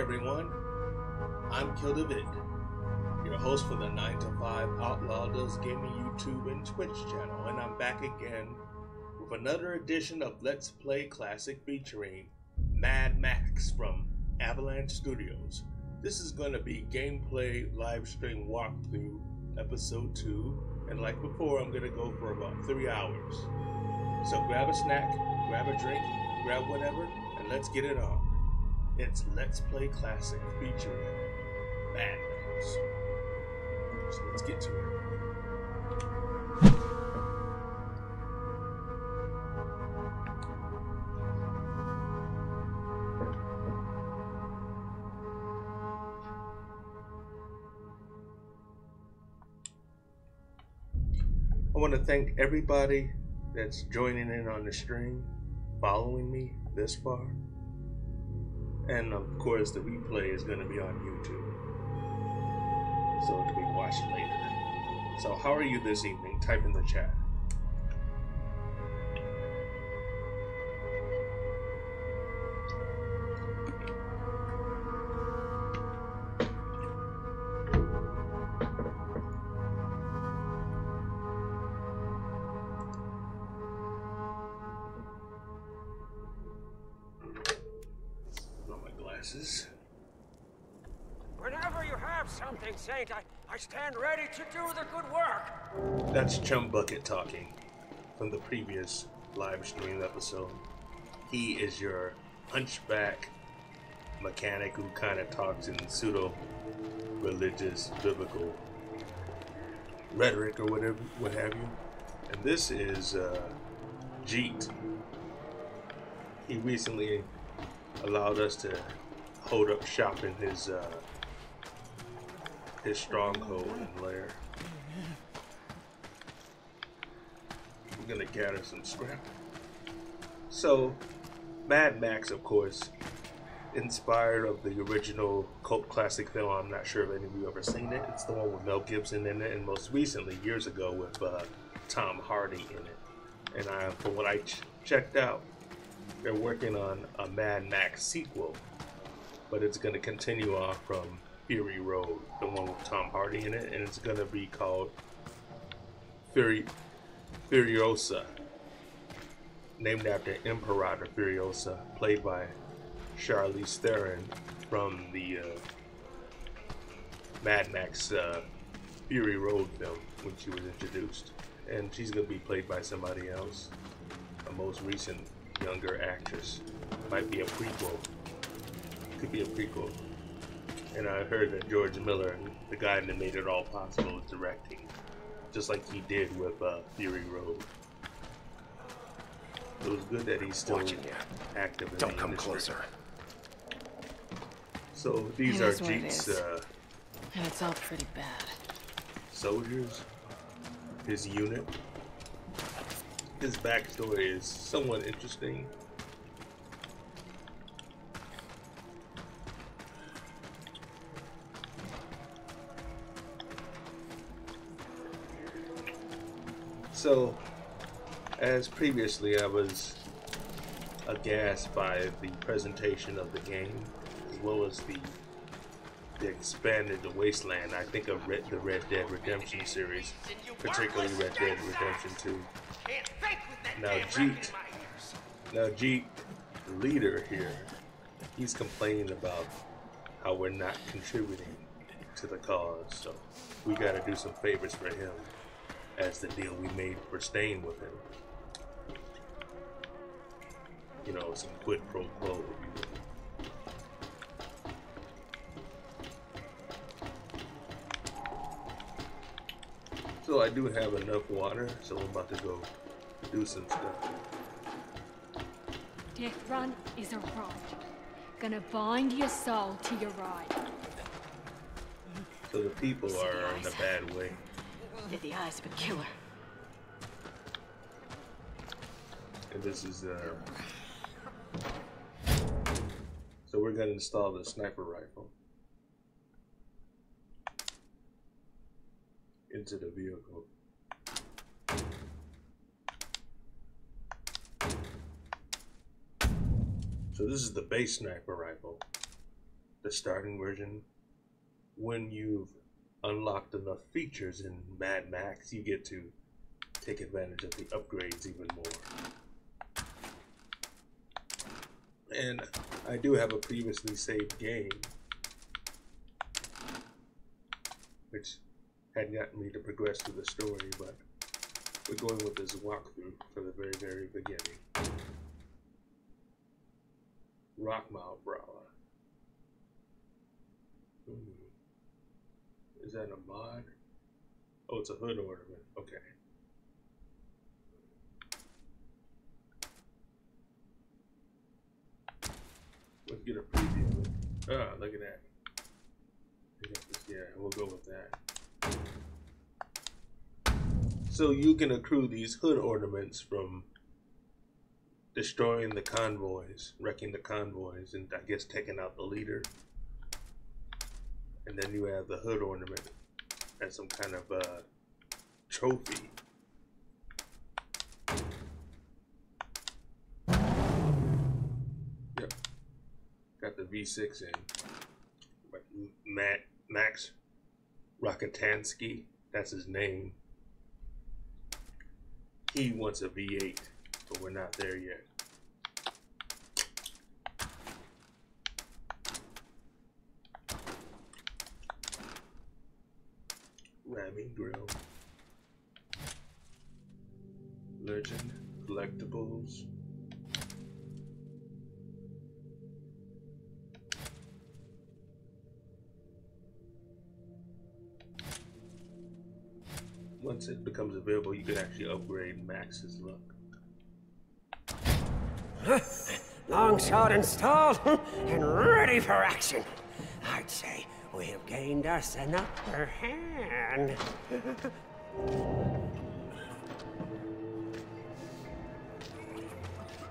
everyone, I'm Kildavid, your host for the 9-to-5 Outlaw Does Gaming YouTube and Twitch channel, and I'm back again with another edition of Let's Play Classic featuring Mad Max from Avalanche Studios. This is going to be gameplay live stream walkthrough episode 2, and like before, I'm going to go for about 3 hours. So grab a snack, grab a drink, grab whatever, and let's get it on. It's Let's Play Classic featuring Mad Max. So let's get to it. I want to thank everybody that's joining in on the stream, following me this far. And of course, the replay is going to be on YouTube, so it can be watched later. So how are you this evening? Type in the chat. I stand ready to do the good work. That's Chumbucket talking from the previous live stream episode. He is your hunchback mechanic who kind of talks in pseudo-religious, biblical rhetoric or whatever, what have you. And this is Jeet. He recently allowed us to hold up shop in his stronghold and lair. We're gonna gather some scrap. So, Mad Max, of course, inspired of the original cult classic film. I'm not sure if any of you ever seen it. It's the one with Mel Gibson in it, and most recently, years ago, with Tom Hardy in it. And from what I checked out, they're working on a Mad Max sequel, but it's gonna continue on from Fury Road, the one with Tom Hardy in it, and it's gonna be called Furiosa, named after Imperator Furiosa, played by Charlize Theron from the Mad Max Fury Road film when she was introduced, and she's gonna be played by somebody else, a most recent younger actress. Might be a prequel. Could be a prequel. And I heard that George Miller, the guy that made it all possible, is directing, just like he did with Fury Road. It was good that he's still active in the industry. Don't come closer. So these are Jeet's, and it's all pretty bad. Soldiers, his unit. His backstory is somewhat interesting. So, as previously, I was aghast by the presentation of the game, as well as the expanded wasteland. I think of the Red Dead Redemption series, particularly Red Dead Redemption 2. Now Jeet, the leader here, he's complaining about how we're not contributing to the cause, so we gotta do some favors for him. As the deal we made for staying with him. You know, some quid pro quo. So I do have enough water, so I'm about to go do some stuff. Death Run is a rod. Gonna bind your soul to your ride. So the people are in a bad way. They're the eyes of a killer. And this is so we're gonna install the sniper rifle into the vehicle. So this is the base sniper rifle. the starting version. When you've unlocked enough features in Mad Max, you get to take advantage of the upgrades even more. And I do have a previously saved game, which had gotten me to progress through the story, but we're going with this walkthrough from the very, very beginning. Rockmount Brawler. Is that a mod? Oh, it's a hood ornament. Okay. Let's get a preview of it. Ah, look at that. Yeah, we'll go with that. So you can accrue these hood ornaments from destroying the convoys, wrecking the convoys, and I guess taking out the leader. And then you have the hood ornament as some kind of trophy. Yep. Got the V6 in. Max Rockatansky, that's his name. He wants a V8, but we're not there yet. Ramming Grill. Legend. Collectibles. Once it becomes available, you can actually upgrade Max's look. Longsword installed and ready for action. I'd say we have gained us an upper hand.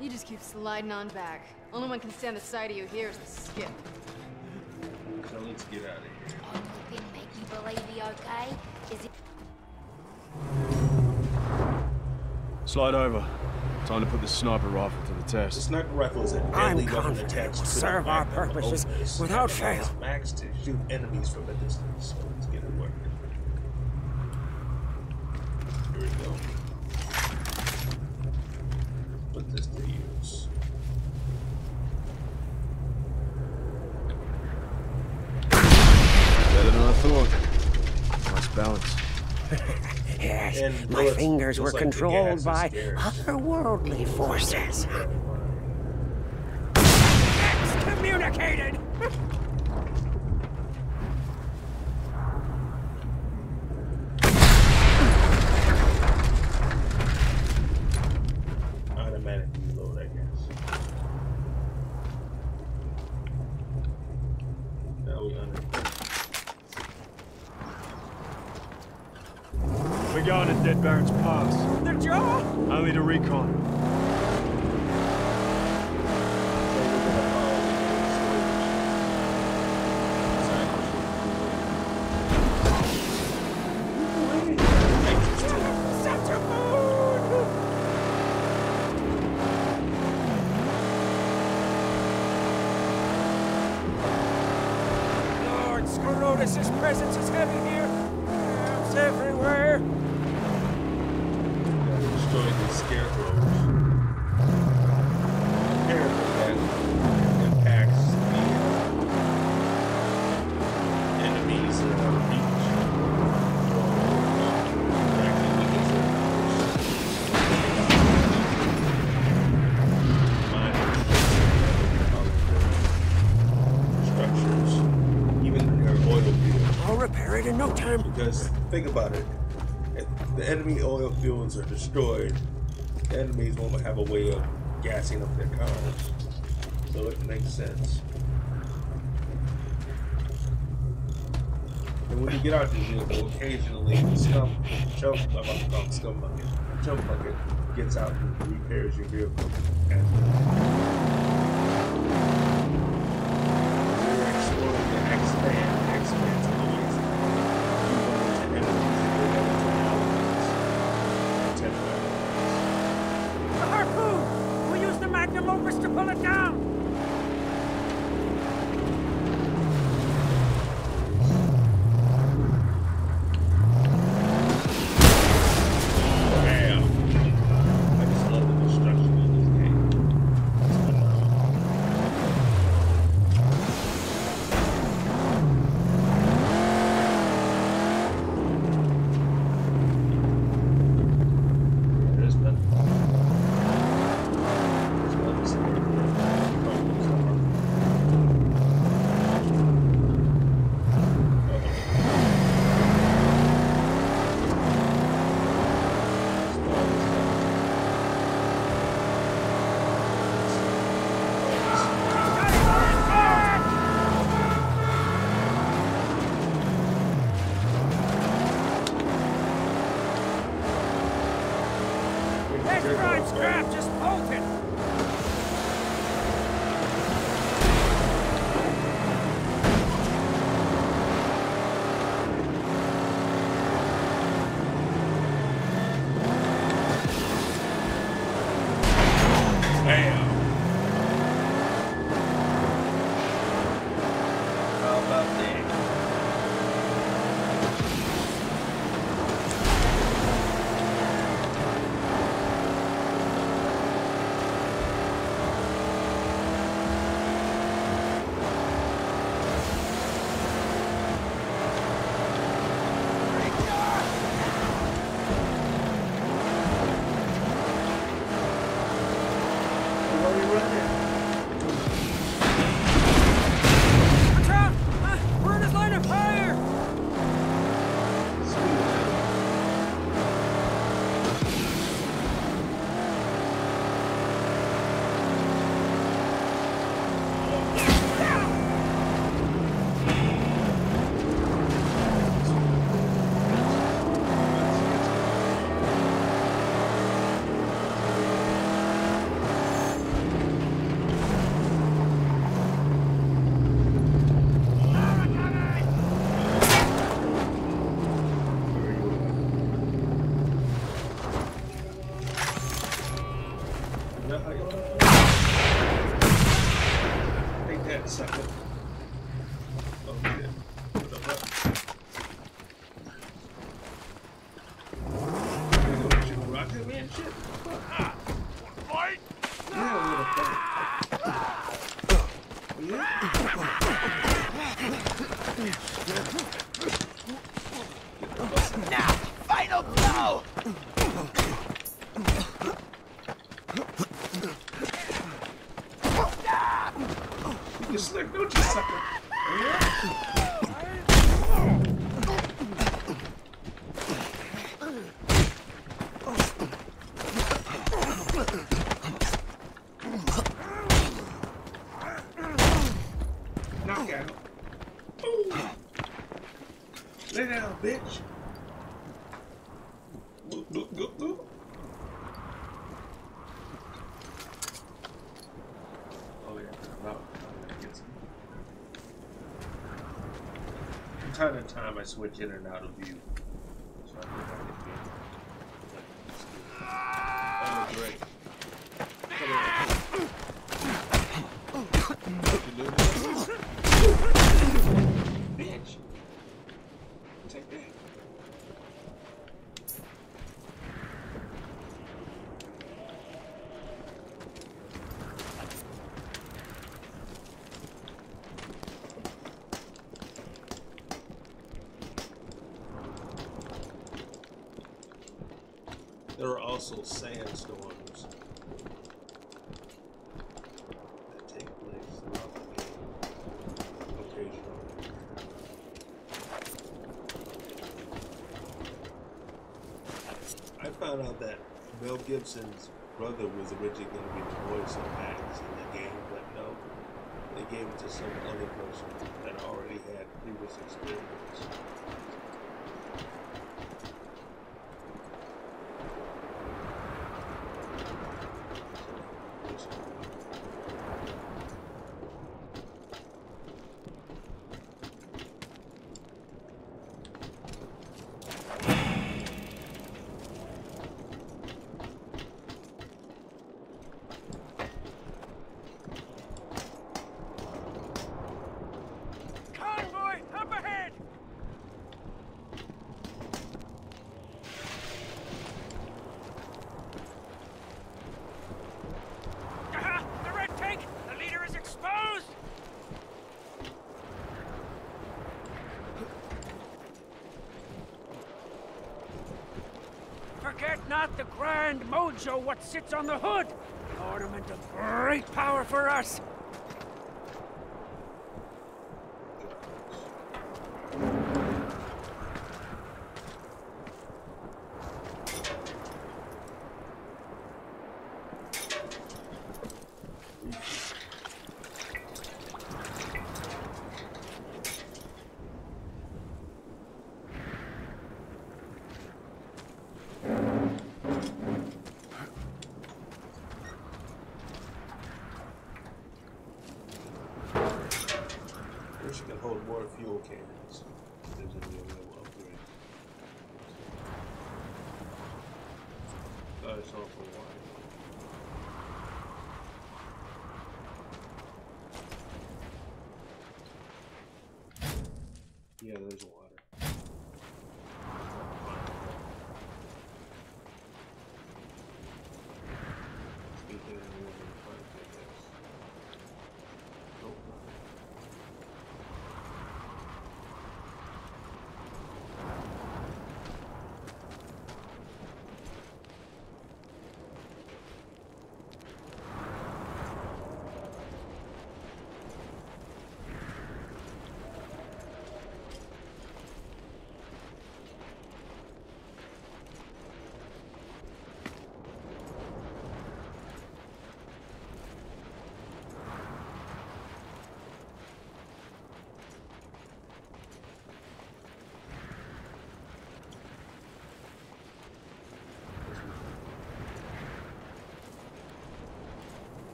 You just keep sliding on back. Only one can stand the sight of you here is the skip. So let's get out of here. I hope make you believe you okay. Is it? Slide over. Time to put the sniper rifle to the test. The sniper rifle is an deadly weapon attached to serve our purposes without fail. Max to shoot enemies from a distance. So let's get it working. Here we go. Put this to use. Better than I thought. Nice balance. Yes, my fingers were controlled by otherworldly forces. Excommunicated! Automatic reload, I guess. Now we we're going to Dead Baron's Pass. The jaw? Only to recon. Such a mood! Lord Scrotus' presence is heavy here. It's everywhere. Scarecrows. Apparently that impacts the enemies that are on the beach. Structures. Even their oil fields. I'll repair it in no time. Because think about it. If the enemy oil fields are destroyed, the enemies won't have a way of gassing up their cars. So it makes sense. And when you get out this vehicle, occasionally Chumbucket gets out and repairs your vehicle as well. You're exploring the X-Man. Magnum Opus to pull it down! Time to time I switch in and out of view. So I can get it. Bitch! Take that. There are also sandstorms that take place throughout the game occasionally. I found out that Mel Gibson's brother was originally going to be the voice of Max in the game, but no, they gave it to some other person that already had previous experience. Grand mojo, what sits on the hood? An ornament of great power for us. Yeah, there's water.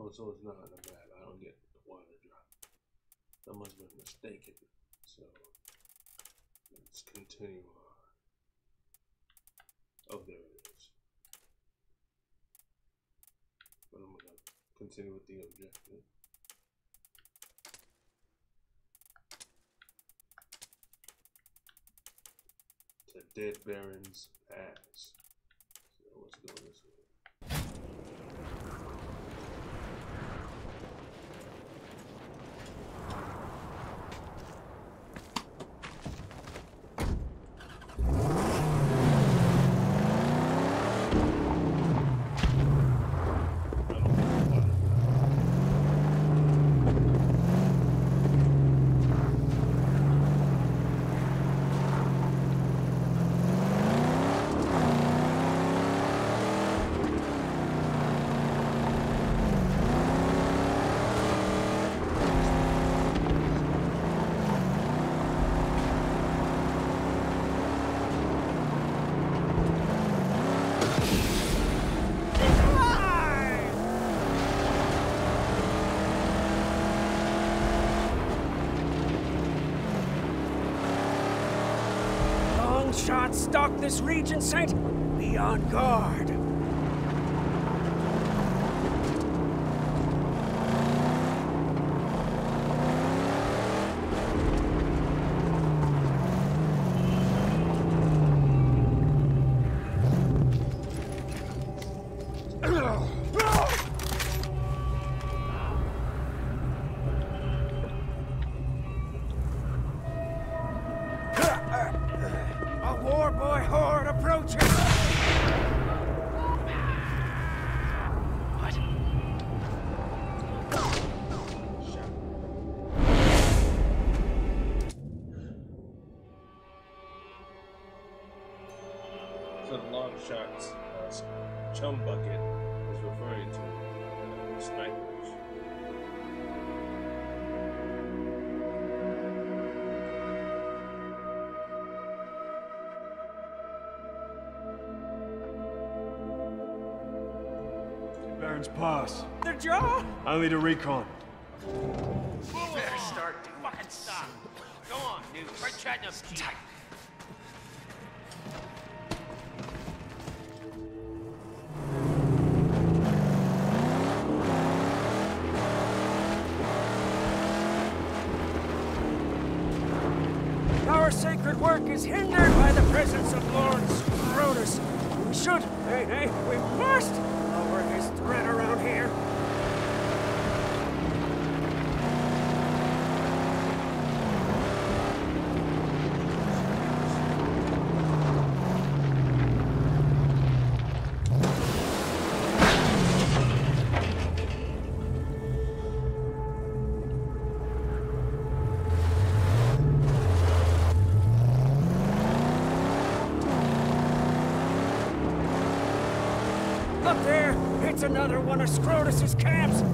Oh, so it's not in the map. I don't get the water drop. That must have been mistaken. So let's continue on. Oh, there it is. But I'm gonna continue with the objective. The Dead Baron's Pass. So let's go this way. Stalk this region, Saint. Be on guard. Shots Chumbucket is referring to snipers. Baron's Pass. Their jaw? I need a recon. You better start, dude. Fucking stop. Go on, dude. Try chatting up tight. Work is hindered by the presence of Lord Scrotus. We should, nay, we must lower his threat around here. another one of Scrotus's camps.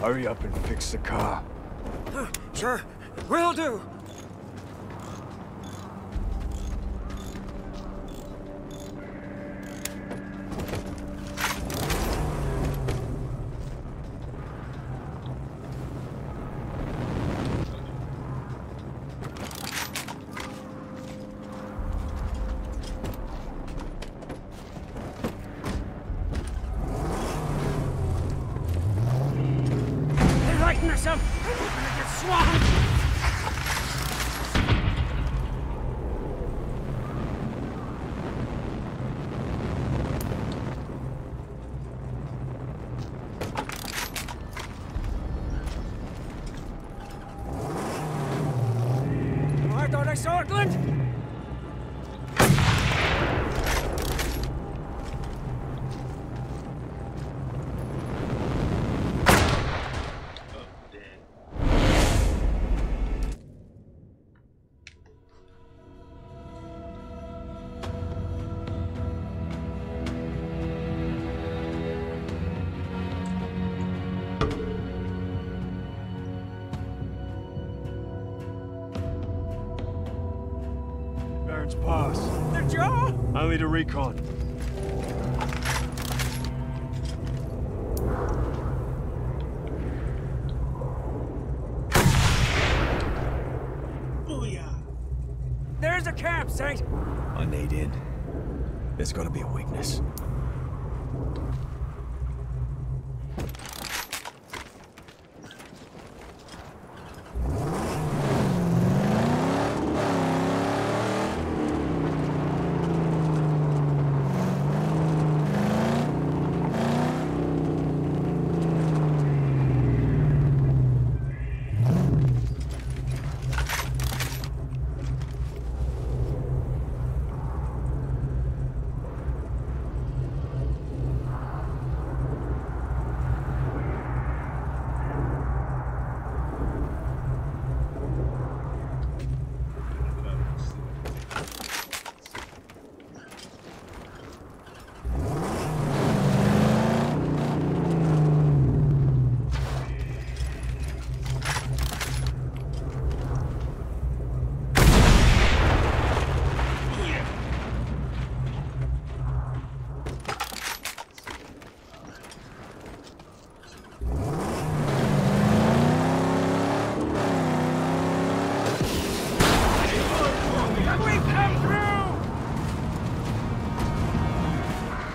Hurry up and fix the car. Sure, will do. Pass. The jaw? Only to recon. Booyah! There's a camp, Saint! I need in. There's gotta be a weakness.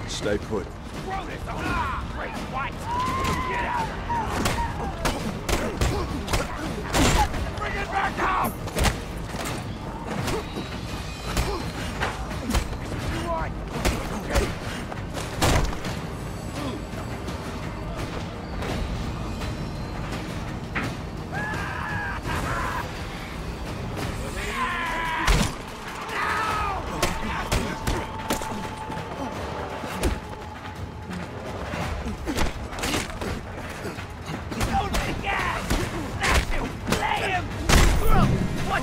Stay put. Throw this on ah, great white! Get out! Bring it back out! You right. Okay. What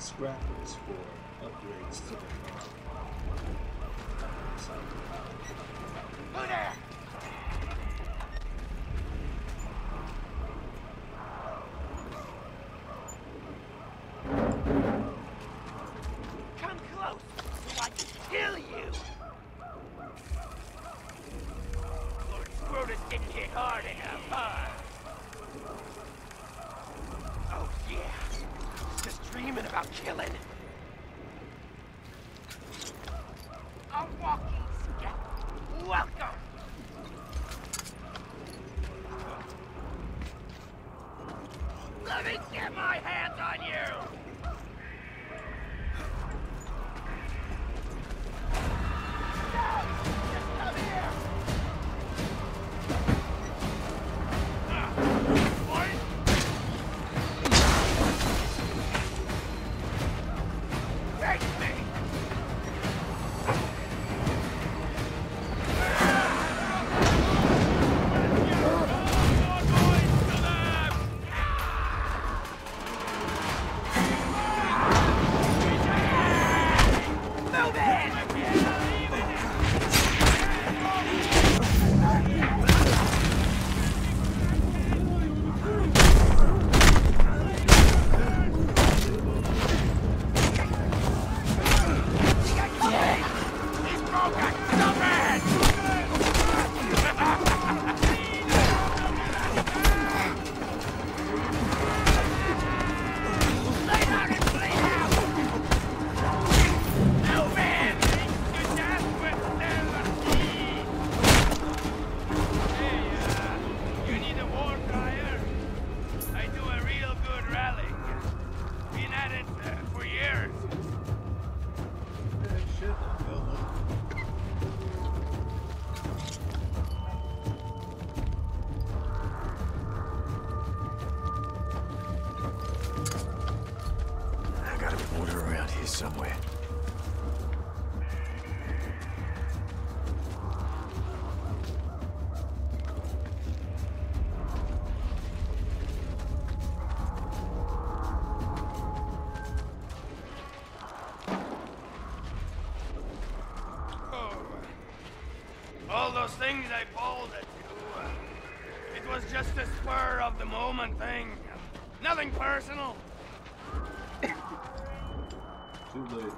Scrappers for upgrades to the farm. Who there? Come close, so I can kill you! Lord Scrotus didn't hit hard enough, huh? Oh yeah! Dreaming about killing. A walking step. Welcome. Let me get my hands on you. Those things I folded to. It was just a spur of the moment thing. Nothing personal. Too late.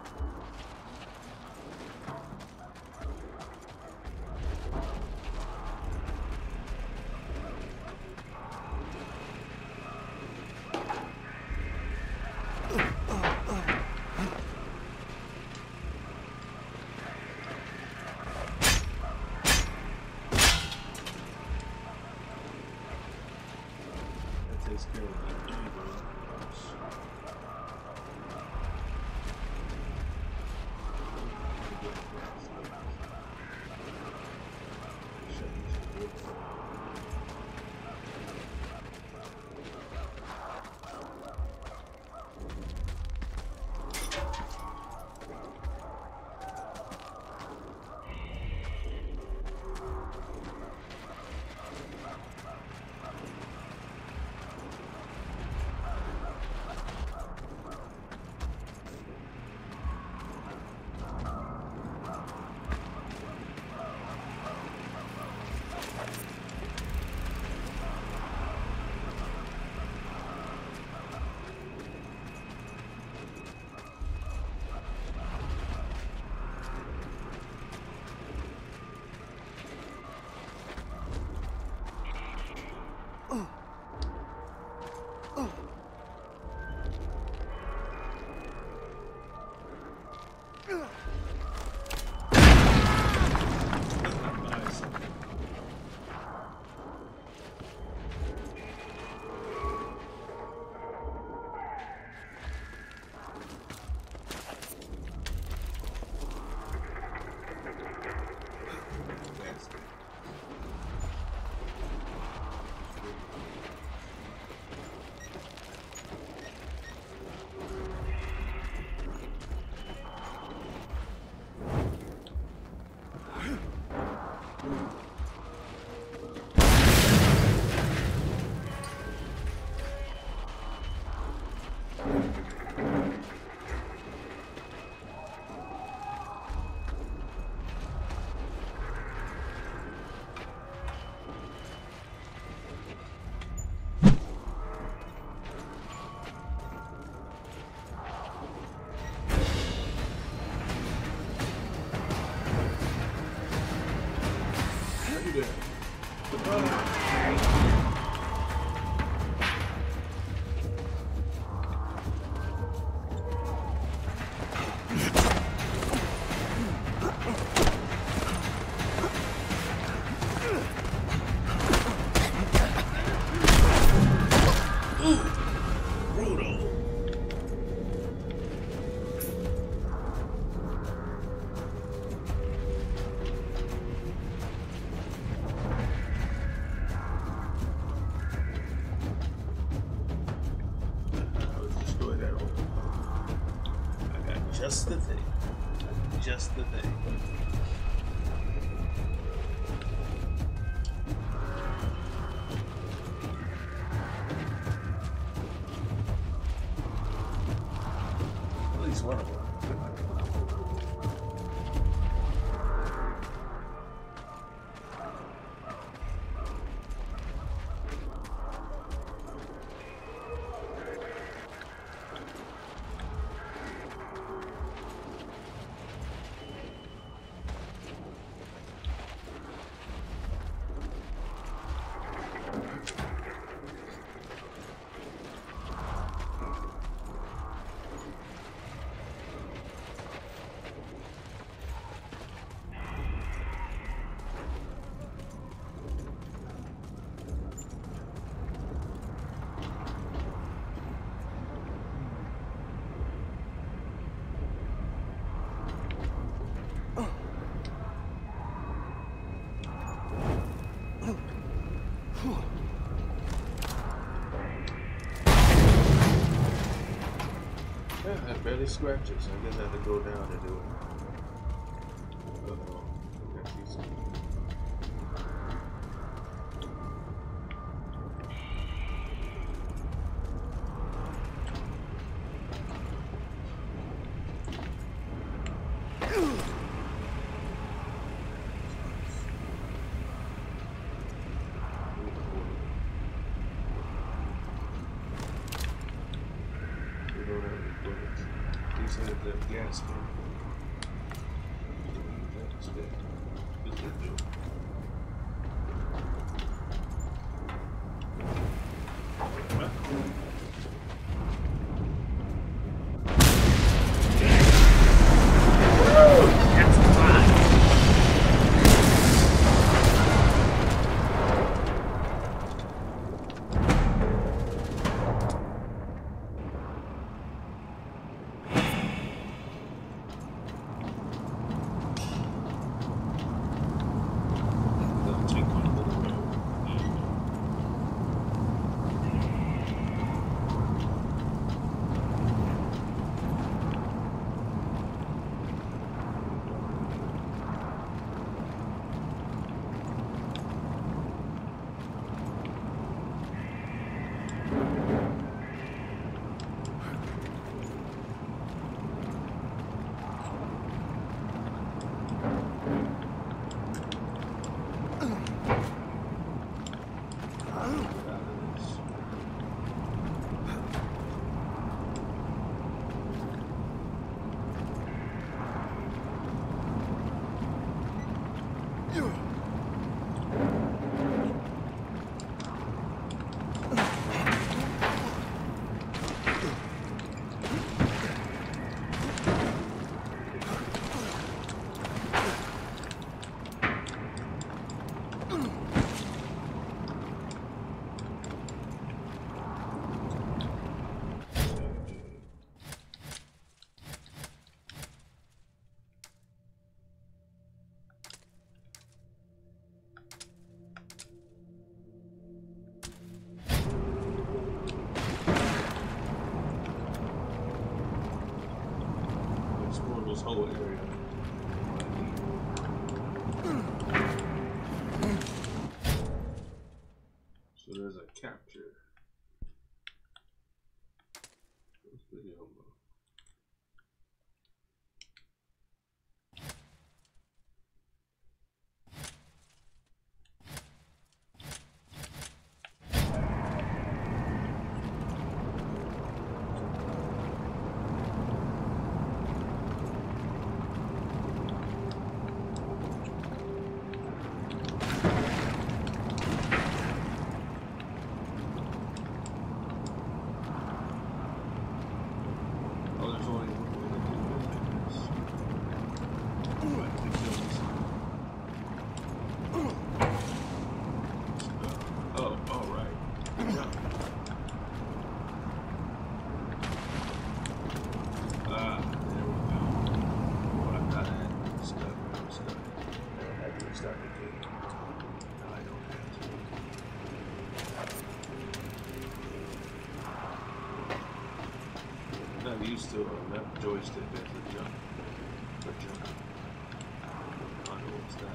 do that. Barely scratches, so I guess I have to go down to do it. Whole area. So there's a capture. Let's put the elbow. actually started doing it. No, I don't have to. I'm not used to that joystick as a jump. For jump. I don't know what's that.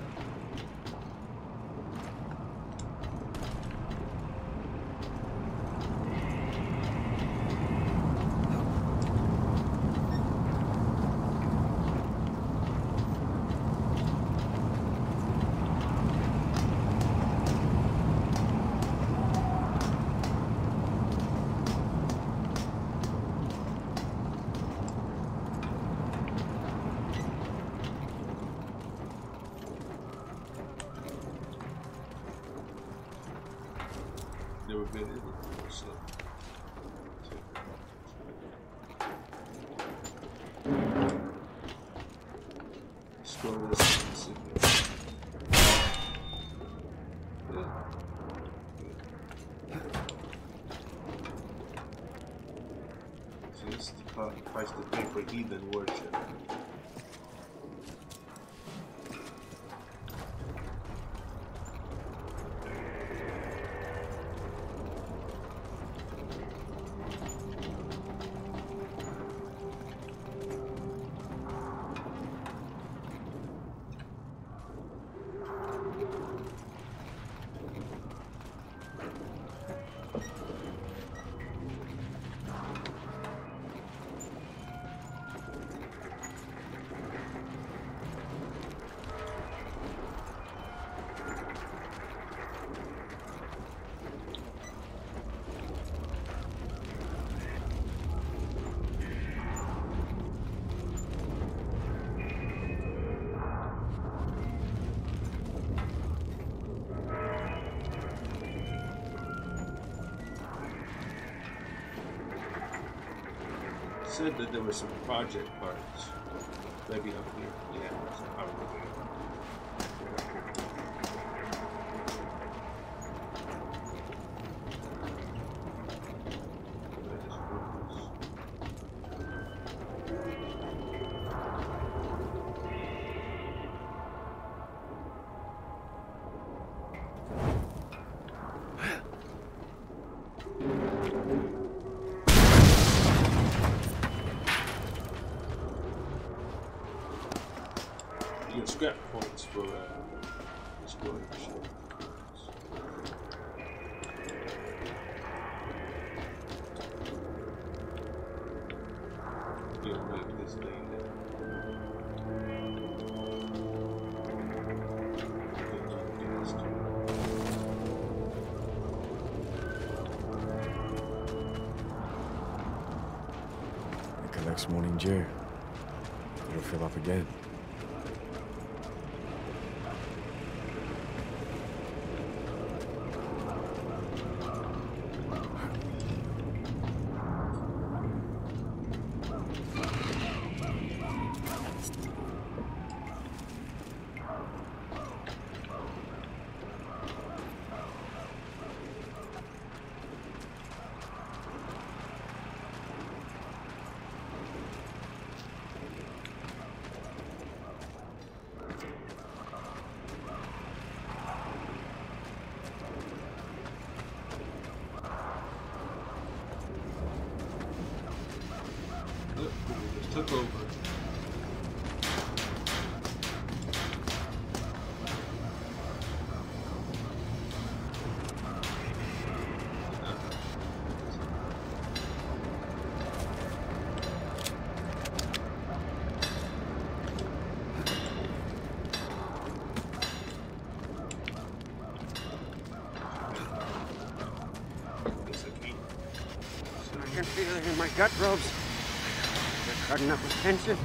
Price to pay for heathen worship. Said that there were some project parts, maybe up here. Yeah, probably morning, Jer. It'll fill up again. Took over. I can feel it in my gut robes. Cutting up with tension.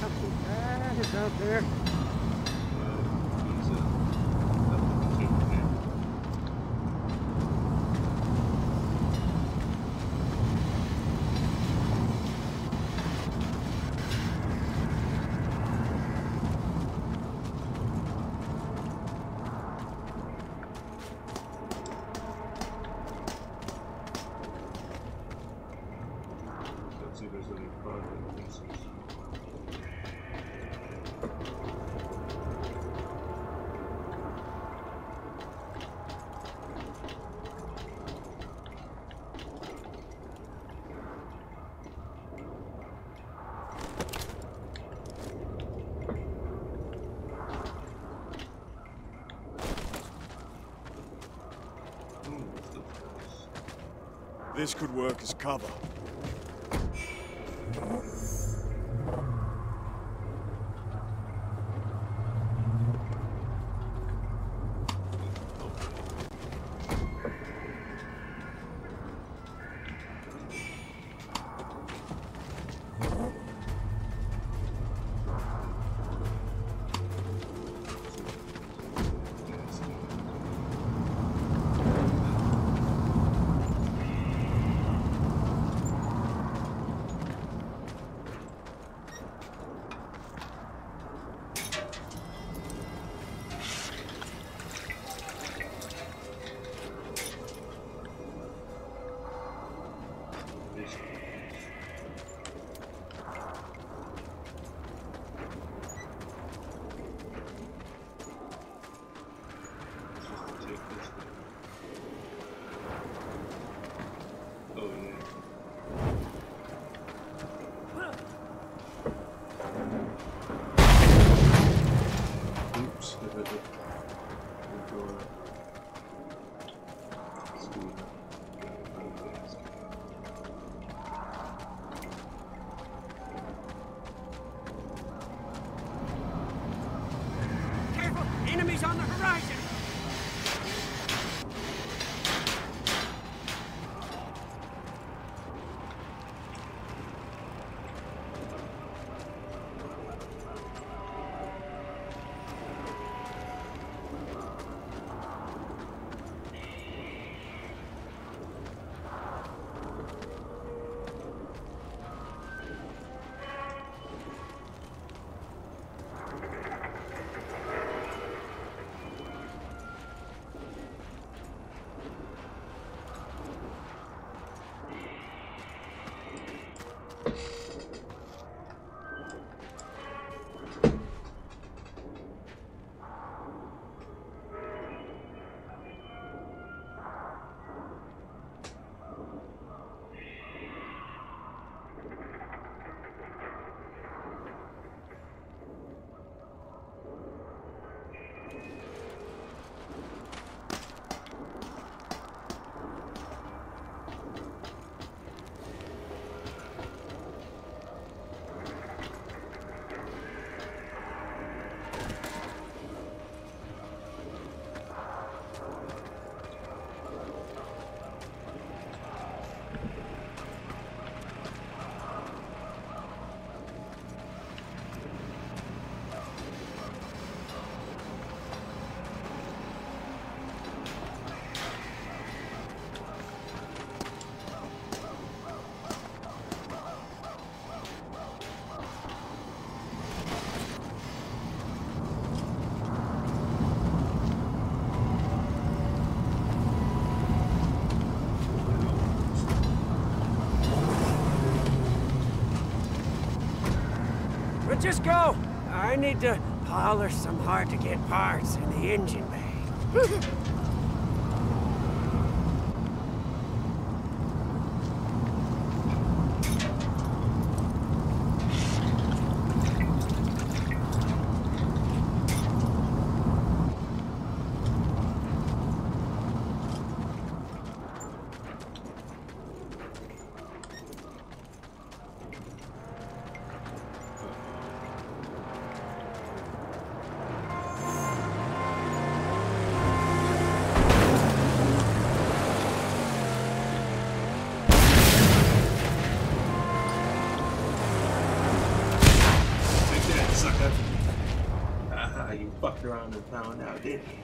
Something bad is out there. This could work as cover. Just go! I need to polish some hard-to-get parts in the engine bay. Around and found out, didn't you?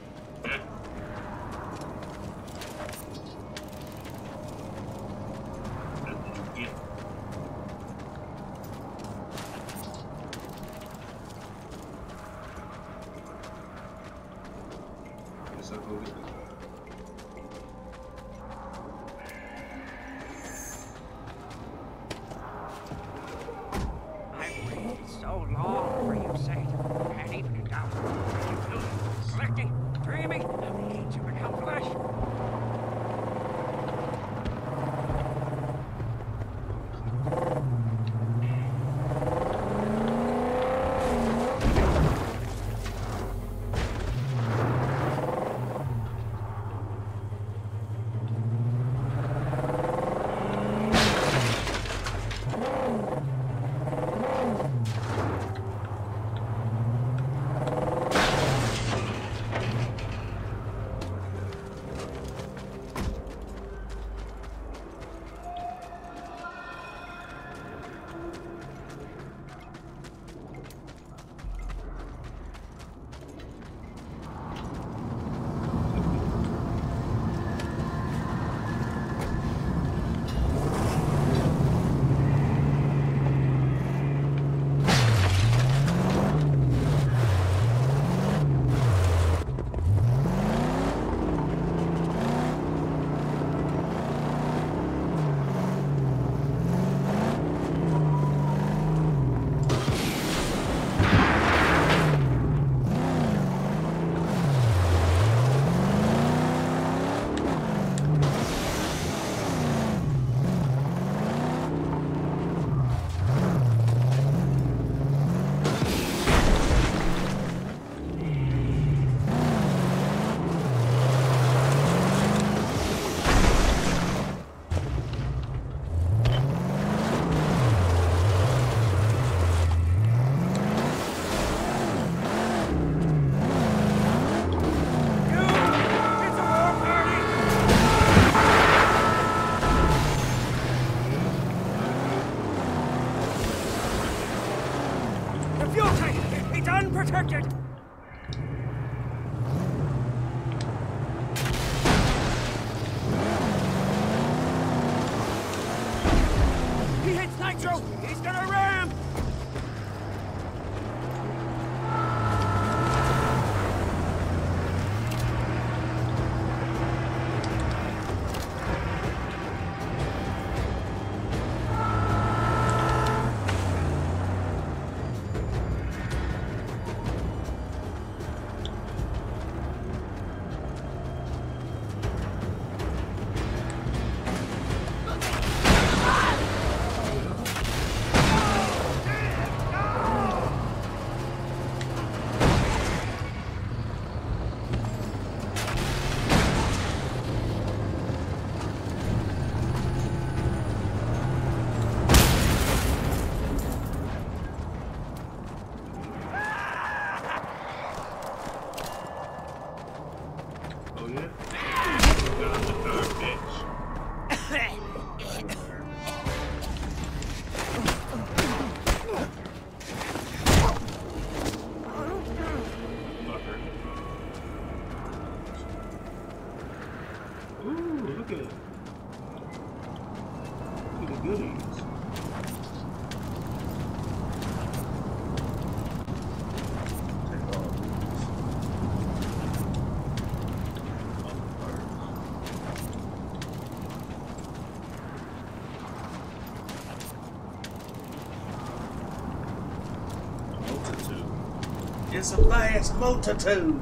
Detected! He hits nitro! He's gonna ram! It's a vast multitude.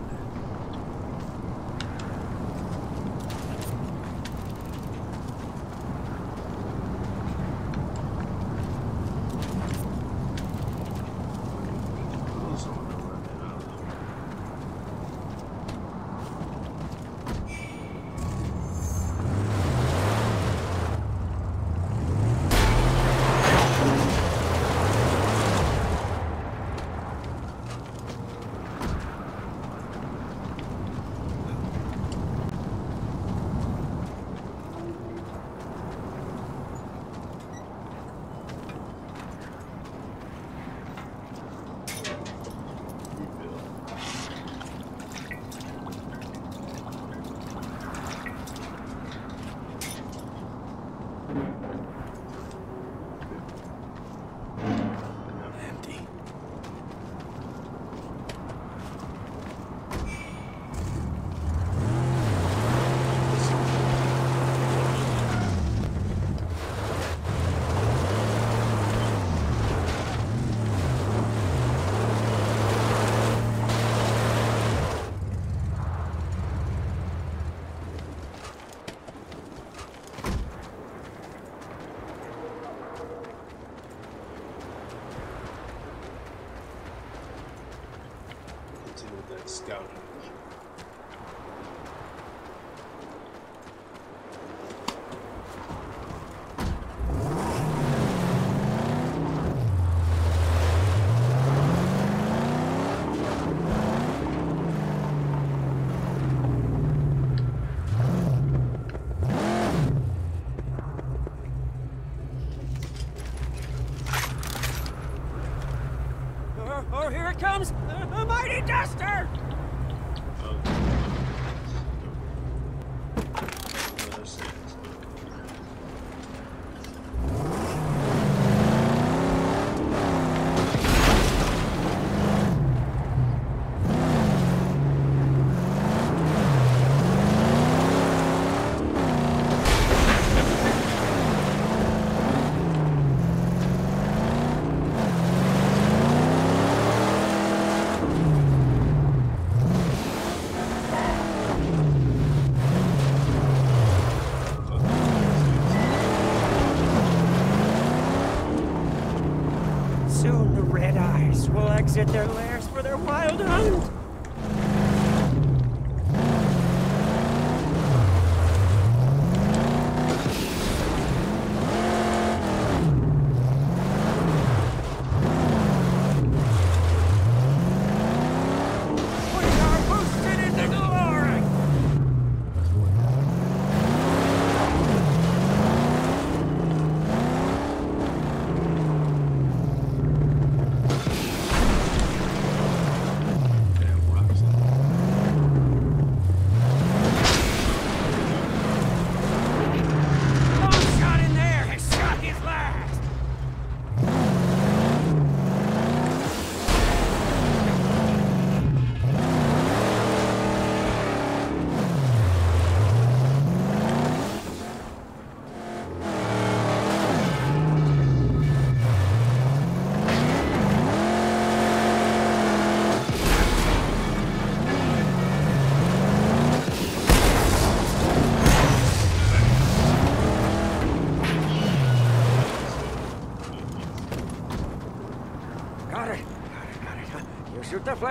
Exit their lairs for their wild hunt!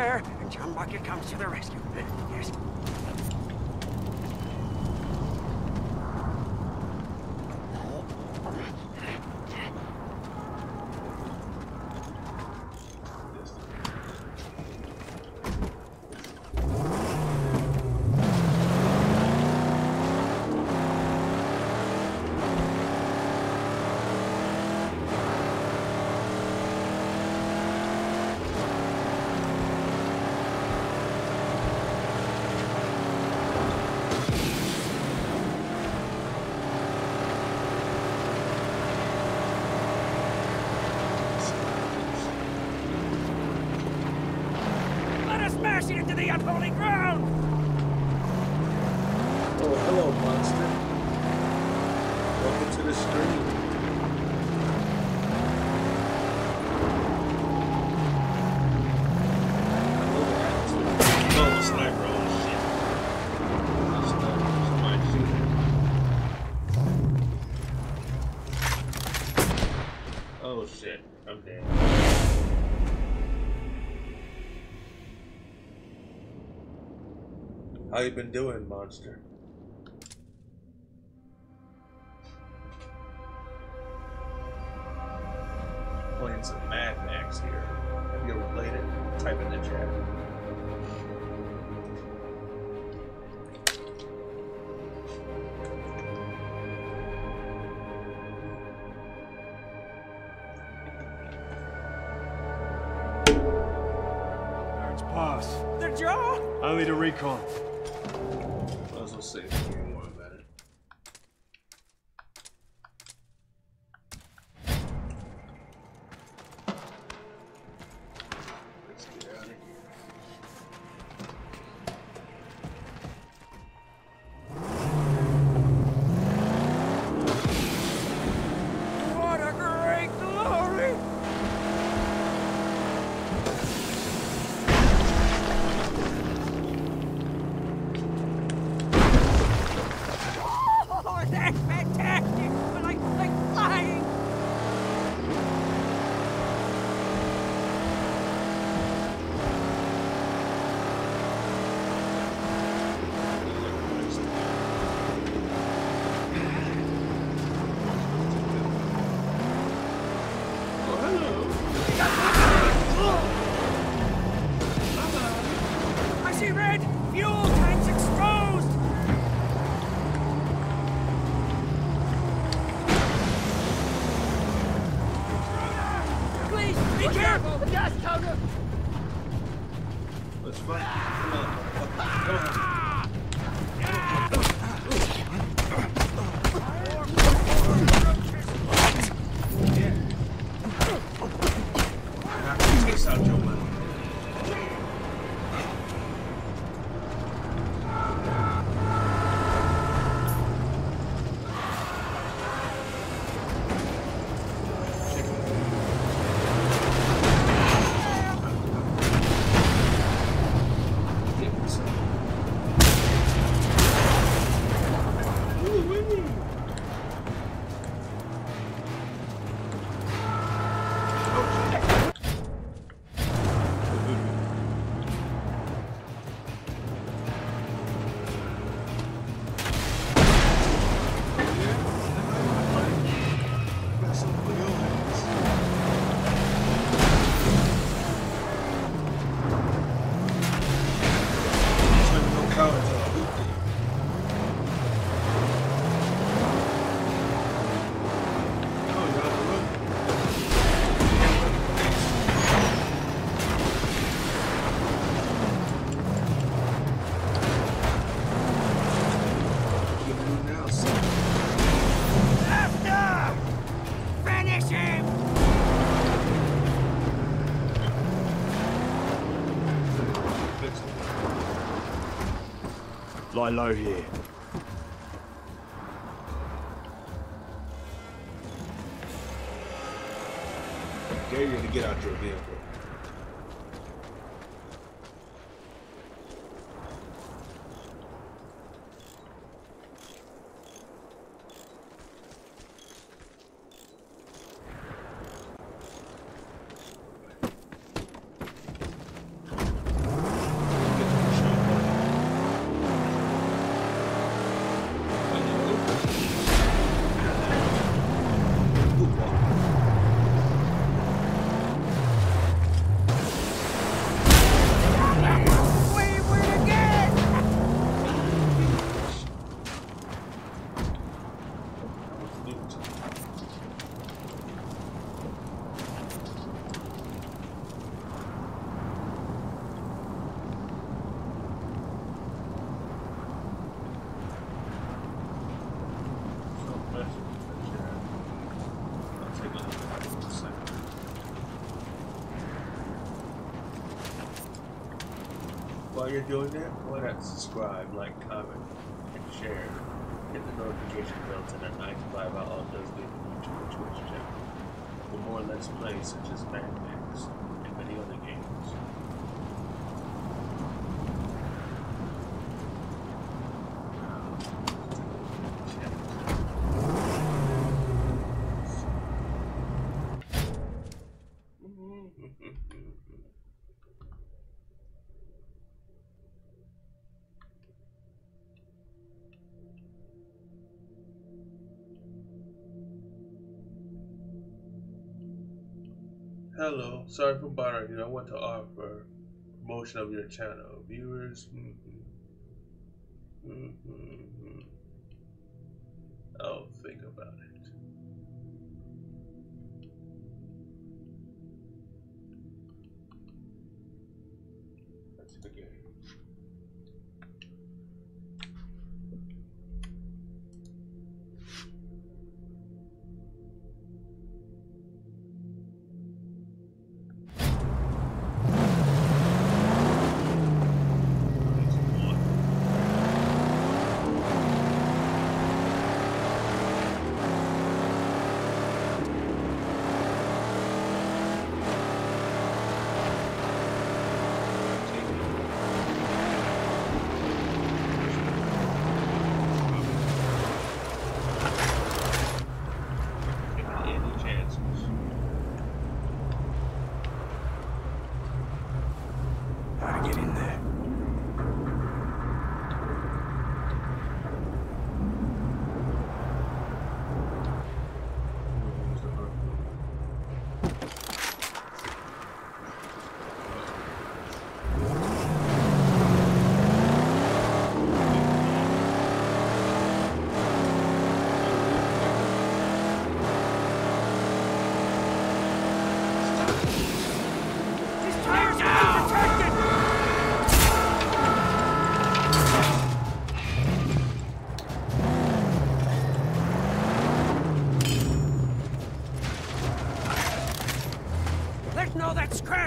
fire, and Chumbucket comes to the rescue. Yes. How you been doing, monster? Playing some Mad Max here. If you ever played it, type in the chat. Guards pass. Their jaw? Only to recon. Save you more about it. Let's get out of here. What a great glory! Lie low here. I dare you to get out your vehicle. While you're doing that, why not subscribe, like, comment, and share. Hit the notification bell to The 9-2-5 Outlaw Does Gaming YouTube and Twitch channel for more Let's Plays such as Mad Max and many other games. Hello, sorry for bothering you. I want to offer promotion of your channel. Viewers, I'll think about it. That's the game.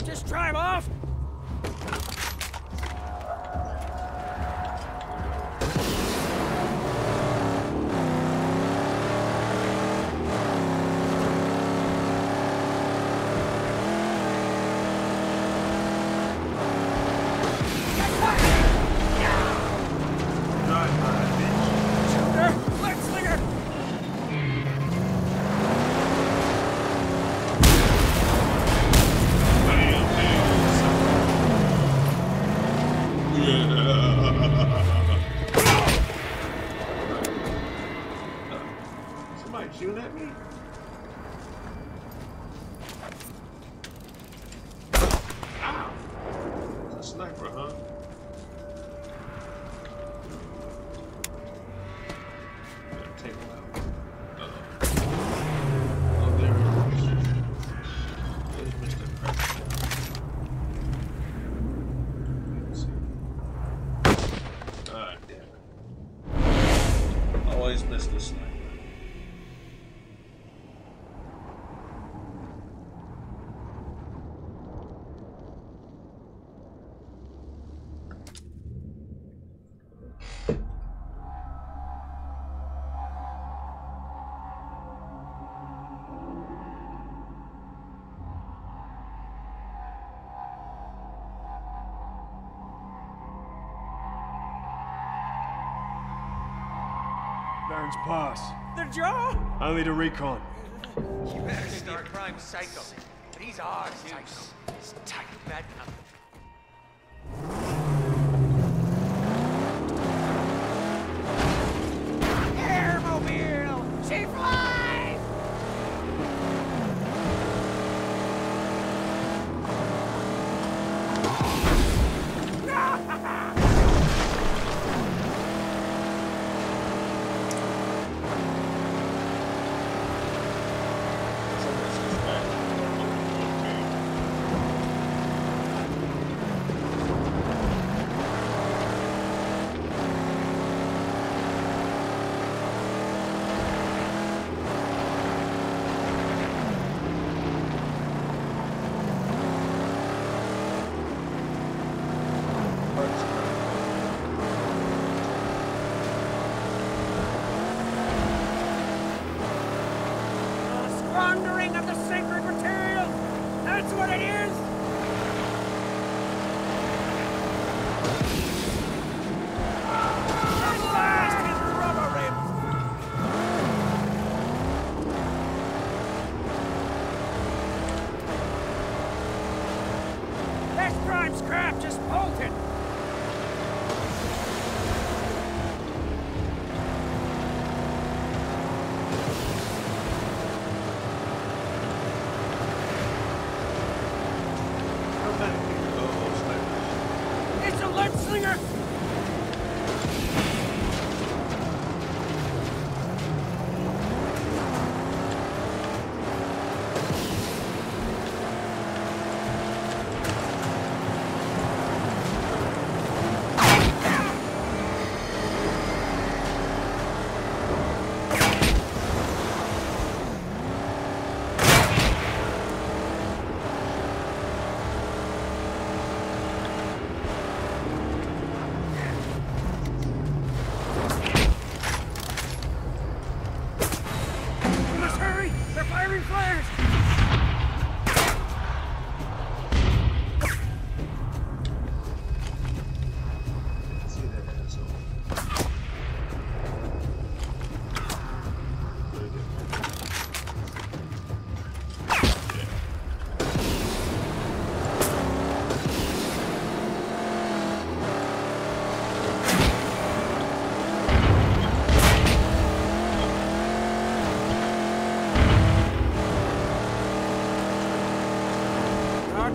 Just drive off! Baron's pass. Their jaw? Only to recon. You better start prime psycho. But he's odd psycho. He's tight, bad company.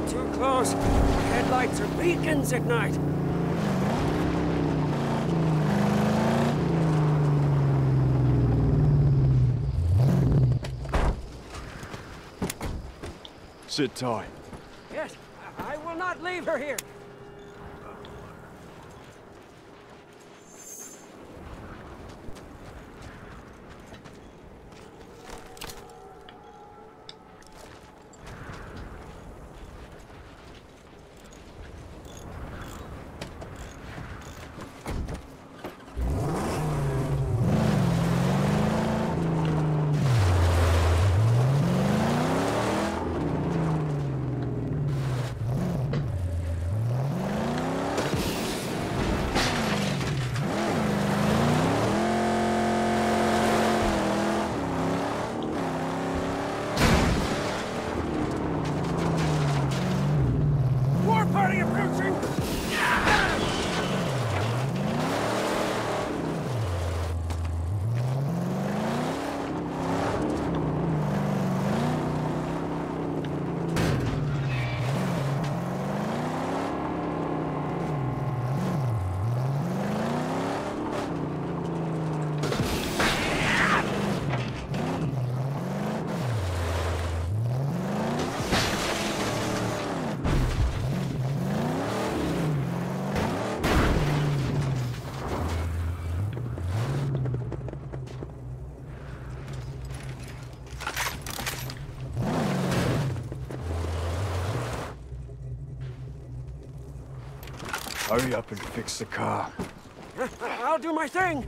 too close. Headlights are beacons at night. Sit tight. Yes, I will not leave her here. Hurry up and fix the car. I'll do my thing!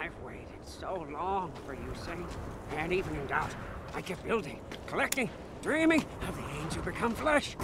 I've waited so long for you, Saint, and even in doubt, I kept building, collecting, dreaming of the angel become flesh.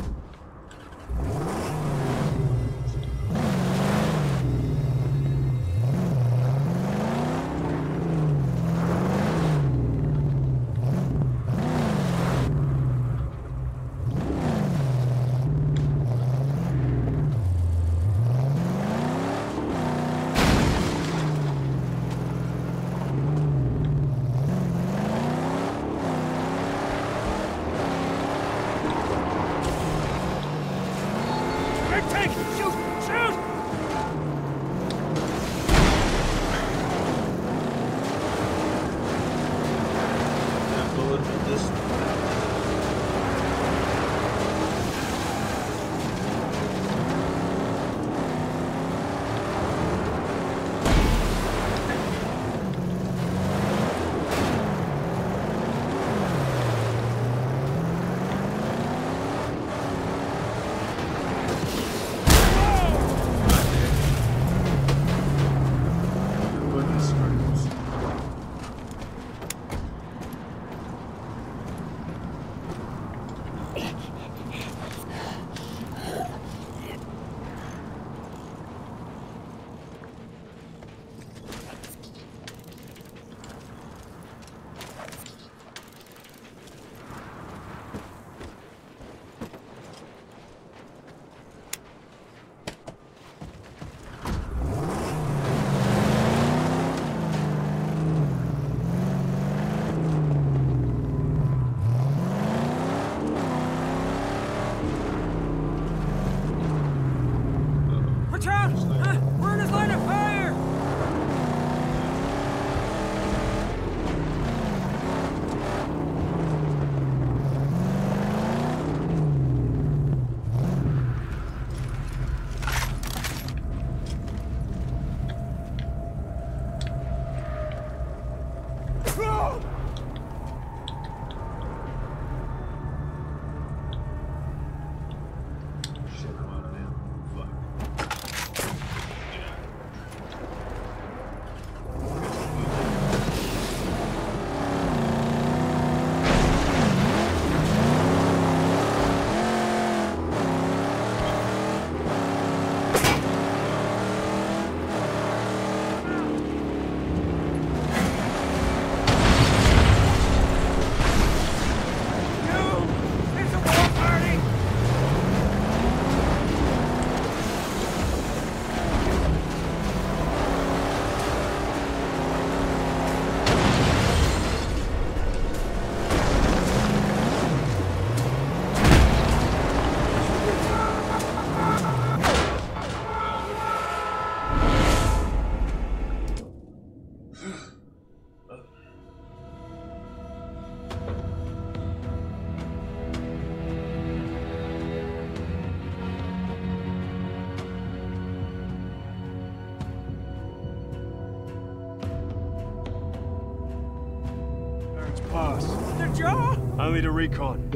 Only to recon.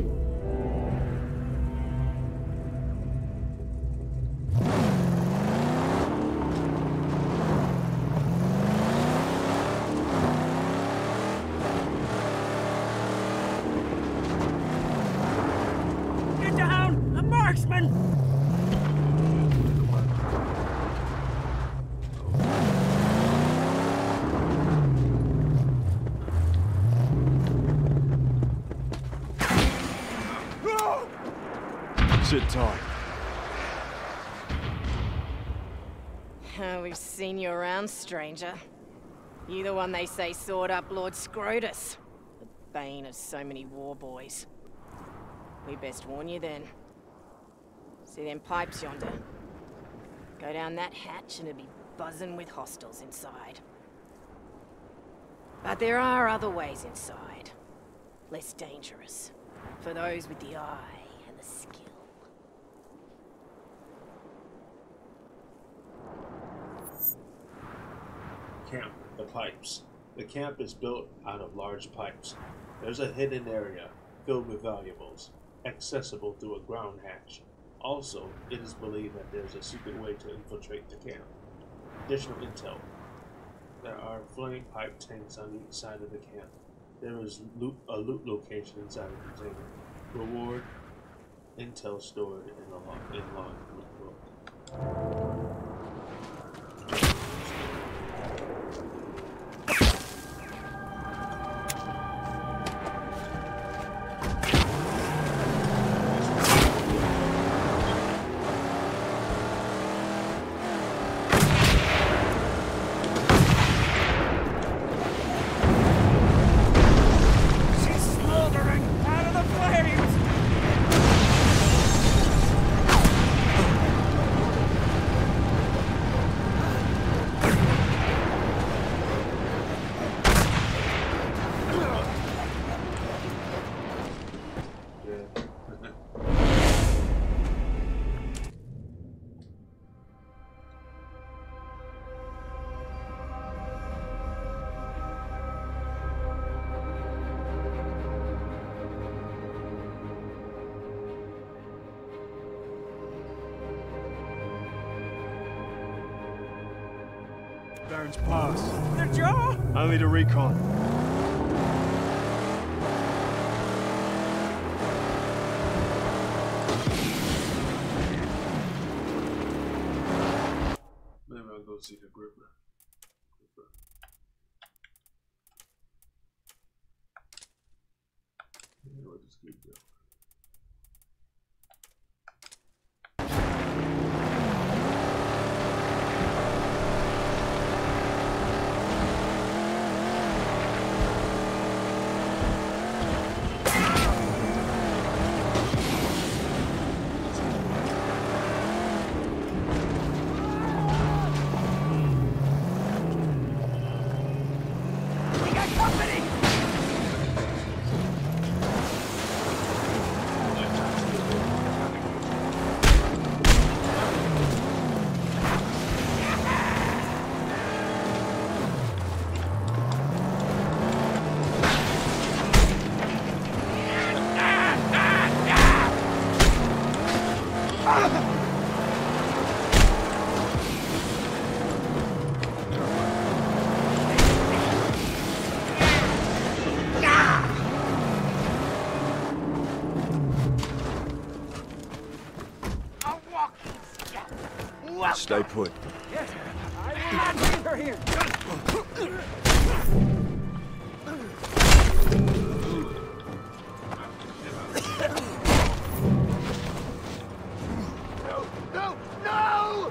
Get down! A marksman! Sit tight. We've seen you around, stranger. You the one they say sawed up Lord Scrotus, the bane of so many war boys. We best warn you then. See them pipes yonder? Go down that hatch and it'll be buzzing with hostiles inside. But there are other ways inside, less dangerous, for those with the eye and the skill. Camp, the pipes. The camp is built out of large pipes. There's a hidden area filled with valuables, accessible through a ground hatch. Also, it is believed that there's a secret way to infiltrate the camp. Additional intel. There are flame pipe tanks on each side of the camp. There is a loot location inside the container. Reward, intel stored in the log book. Pass. Their jaw? Only to recon. Maybe I'll go see the gripper. Maybe I'll just keep going. Stay put. Yes, I'm glad you're here. No, no, no!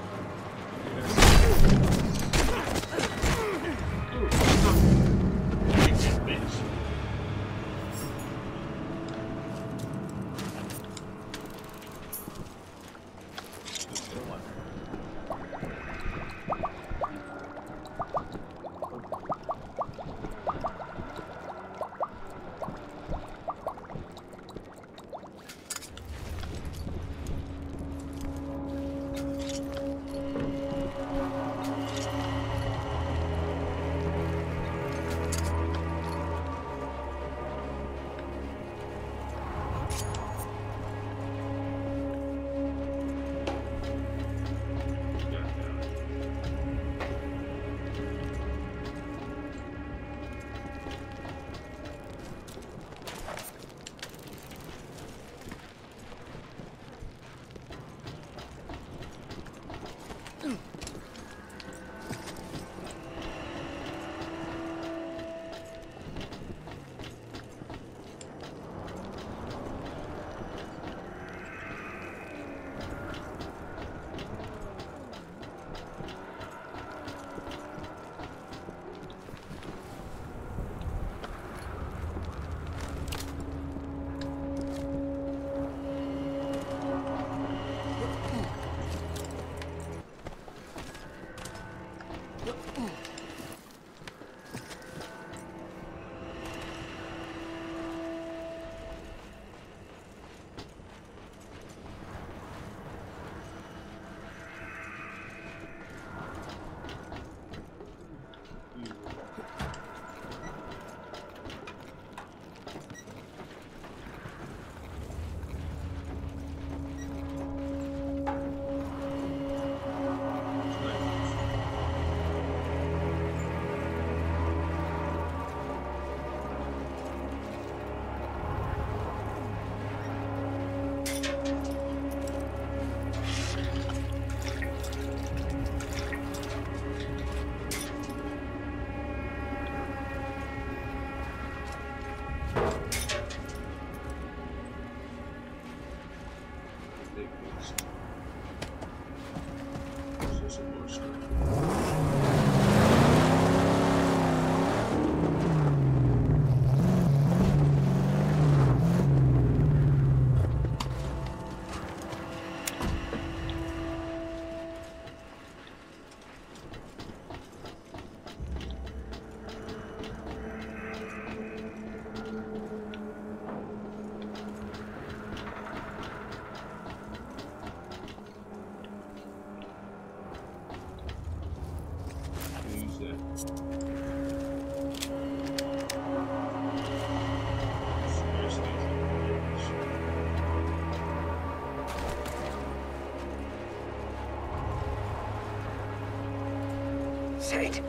Saint,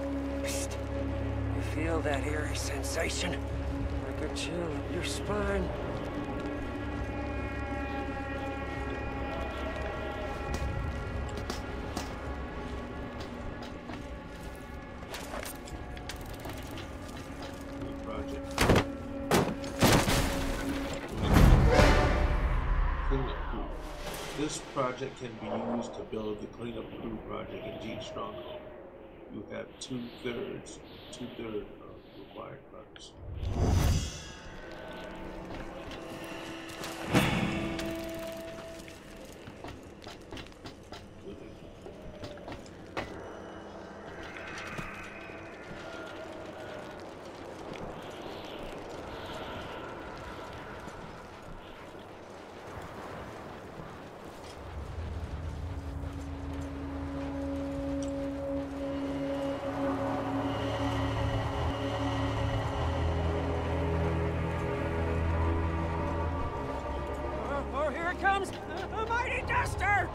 psst. You feel that eerie sensation? Like a chill in your spine? This project can be used to build the cleanup crew project in Jeet Stronghold. You have two-thirds of required funds. comes the mighty Duster!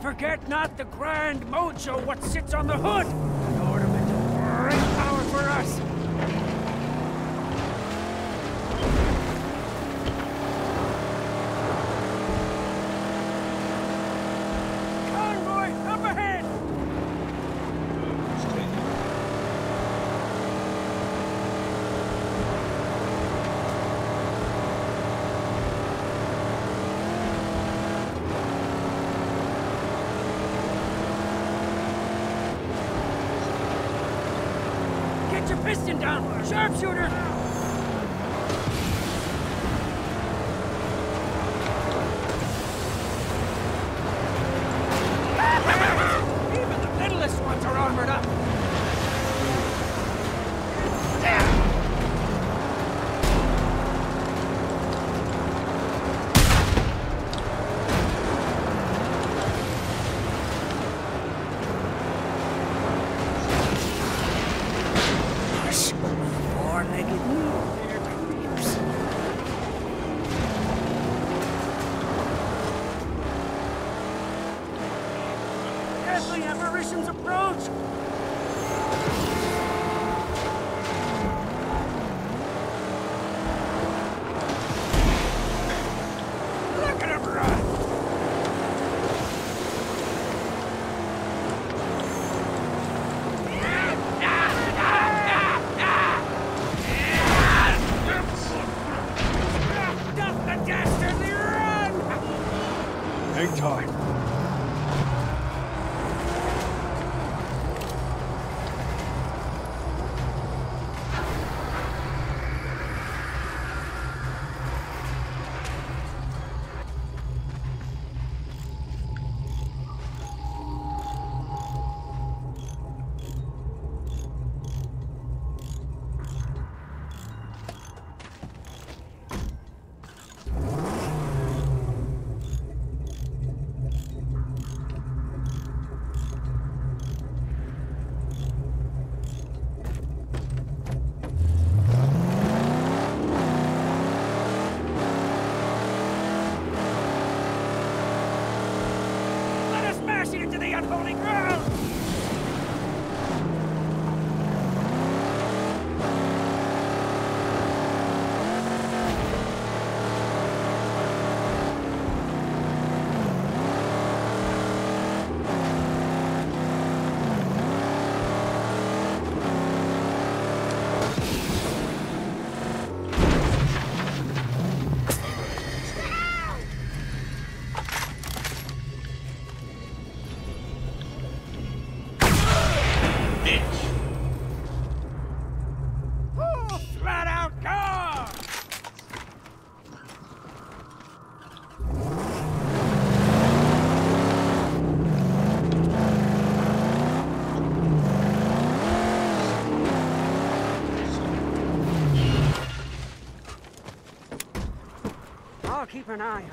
Forget not the grand mojo what sits on the hood! An ornament of great power for us! Piston down, sharpshooter! Even the littlest ones are armored up! Keep an eye on her.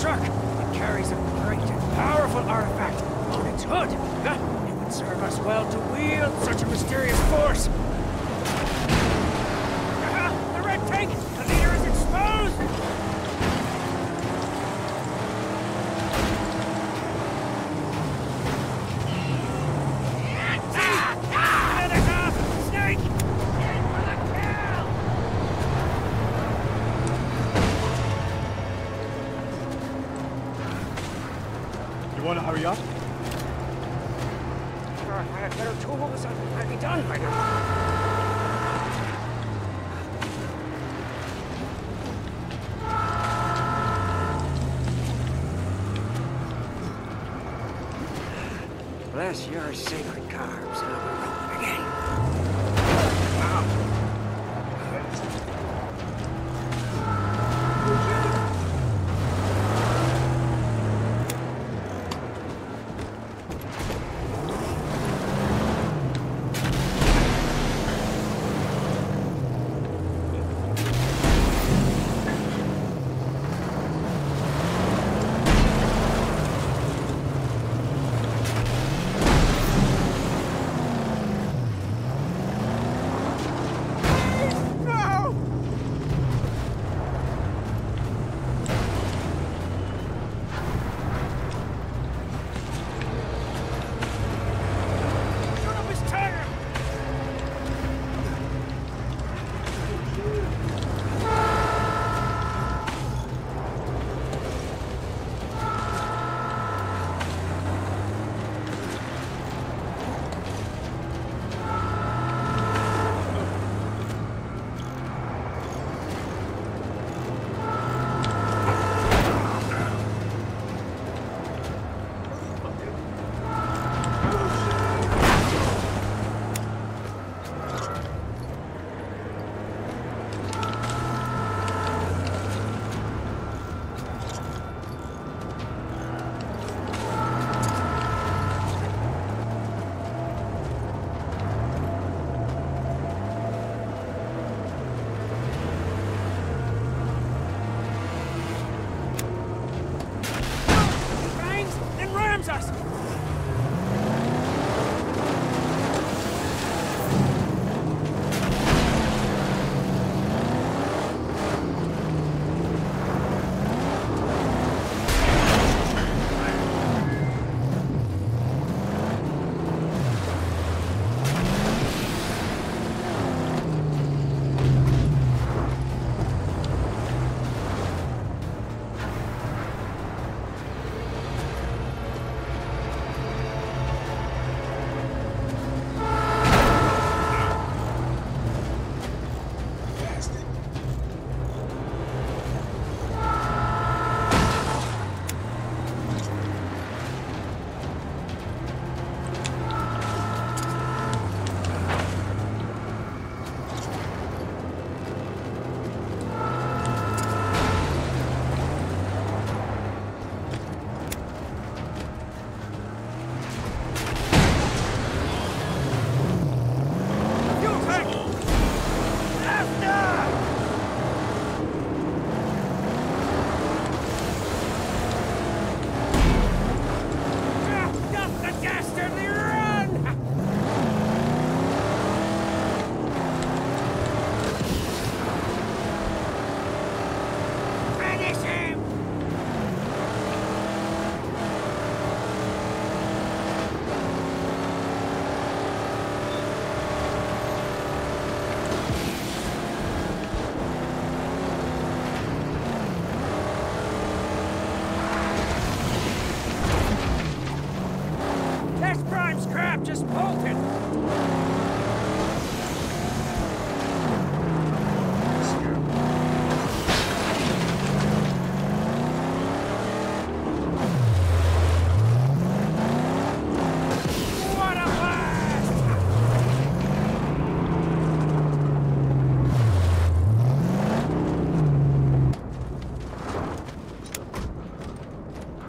truck. It carries a great and powerful artifact on its hood. It would serve us well to wield such a mysterious force. The red tank! The leader is exposed! Bless your sacred carbs, and I'll be rolling again.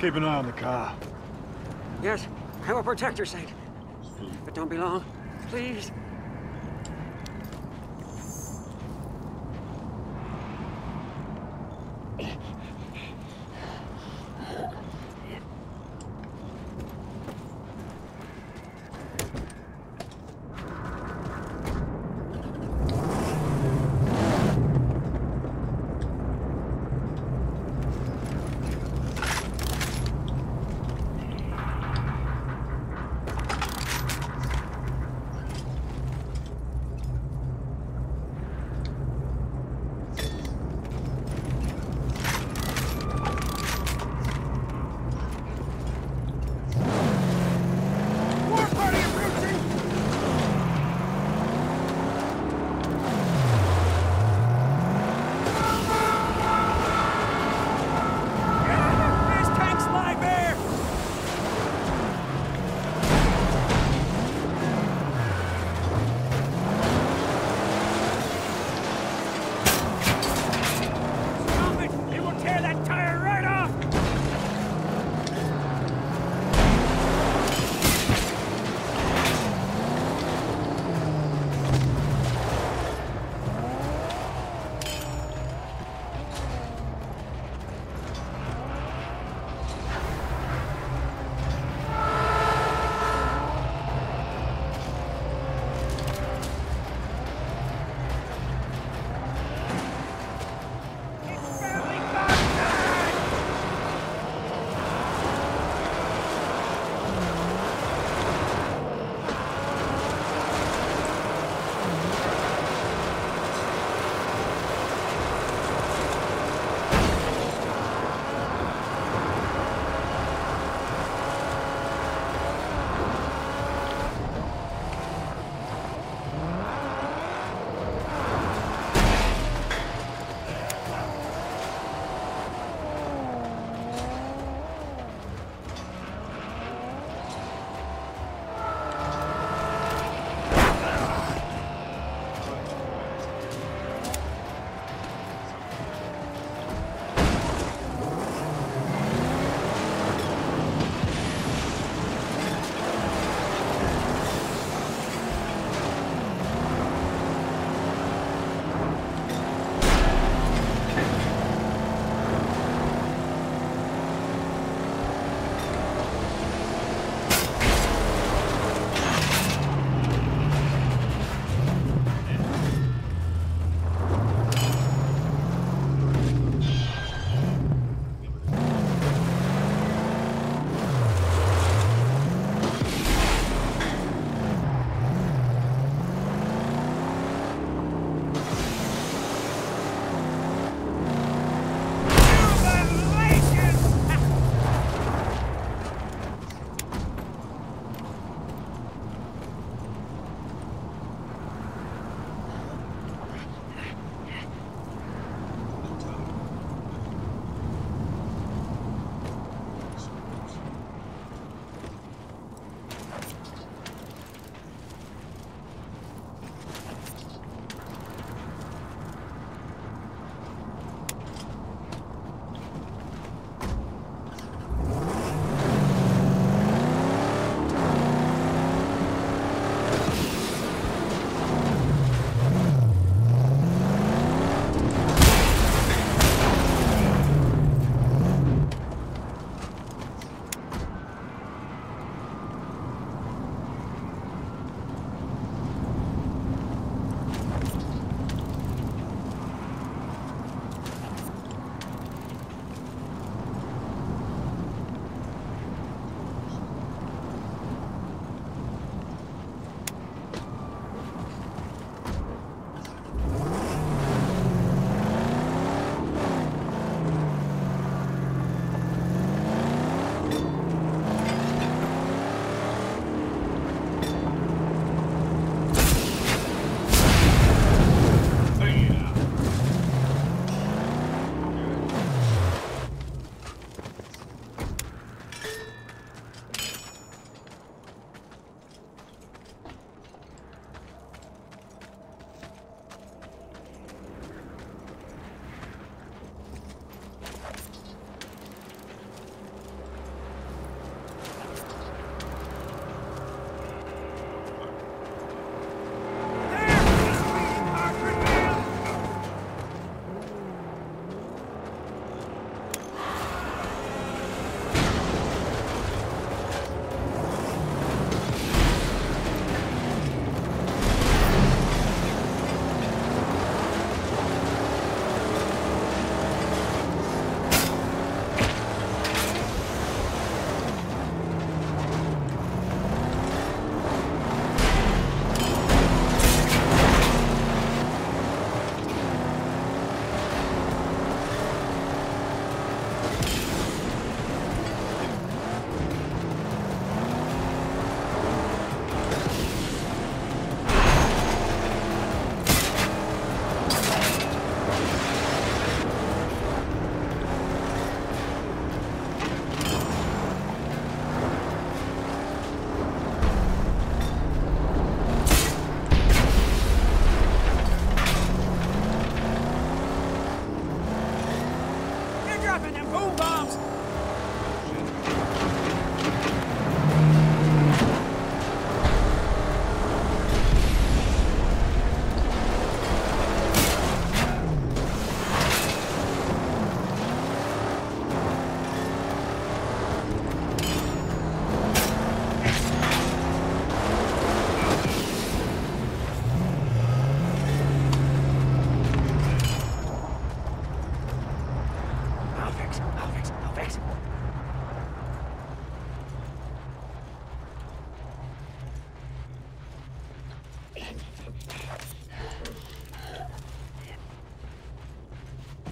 Keep an eye on the car. Yes, I will protect your sight. But don't be long, please.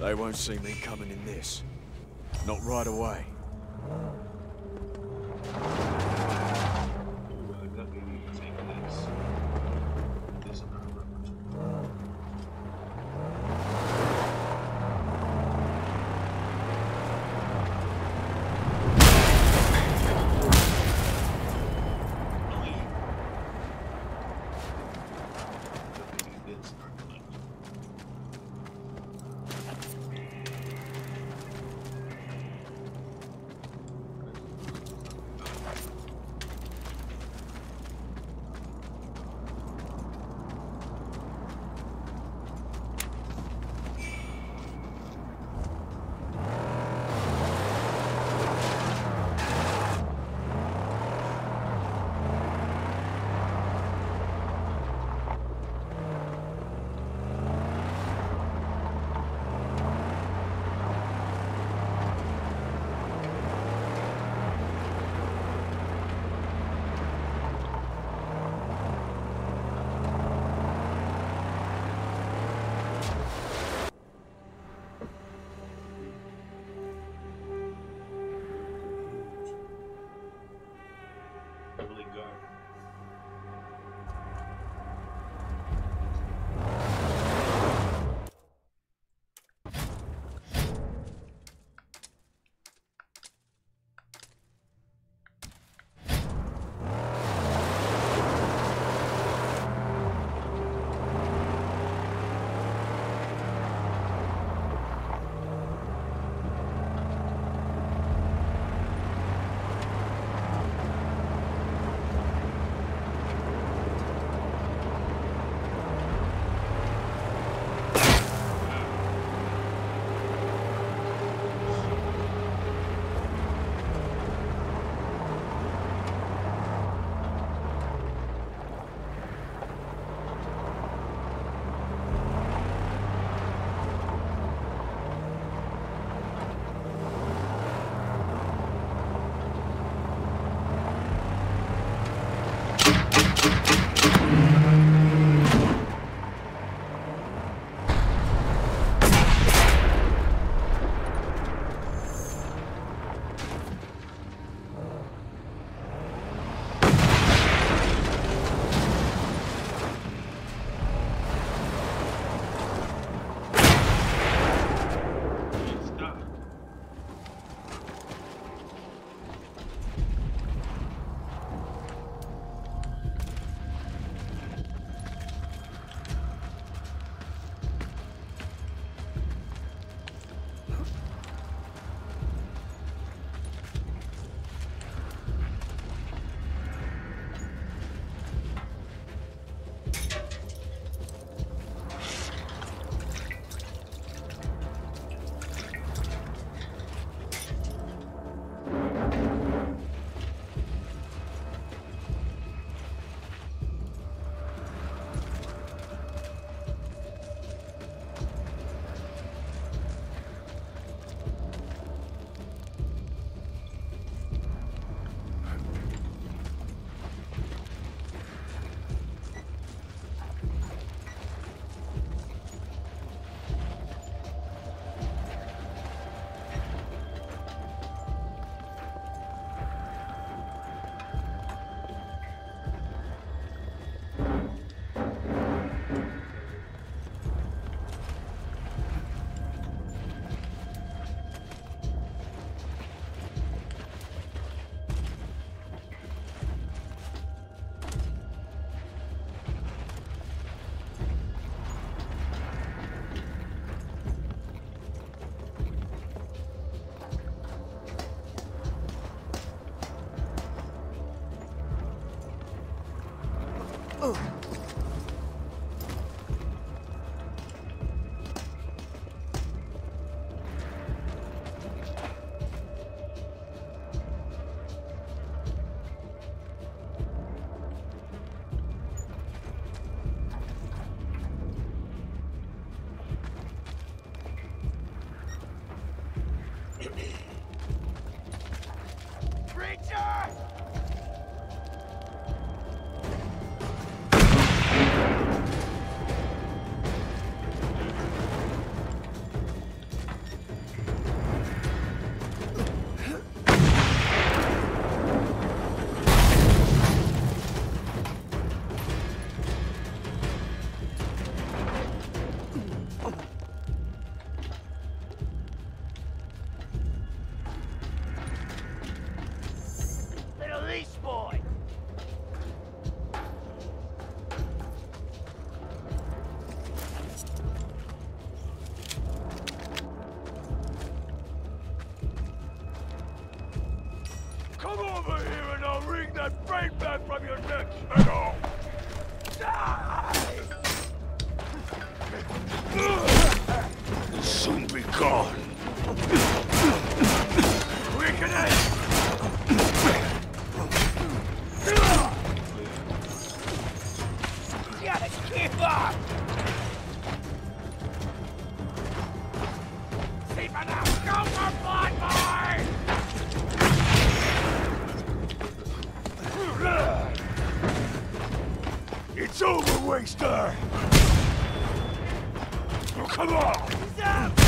They won't see me coming in this. Not right away. wring that brain back from your neck, Smeagol! Die! You'll soon be gone. Reconnect! Gotta keep up! Safe enough! Go for blood, boy! It's over, Waster! Oh, come on! He's up!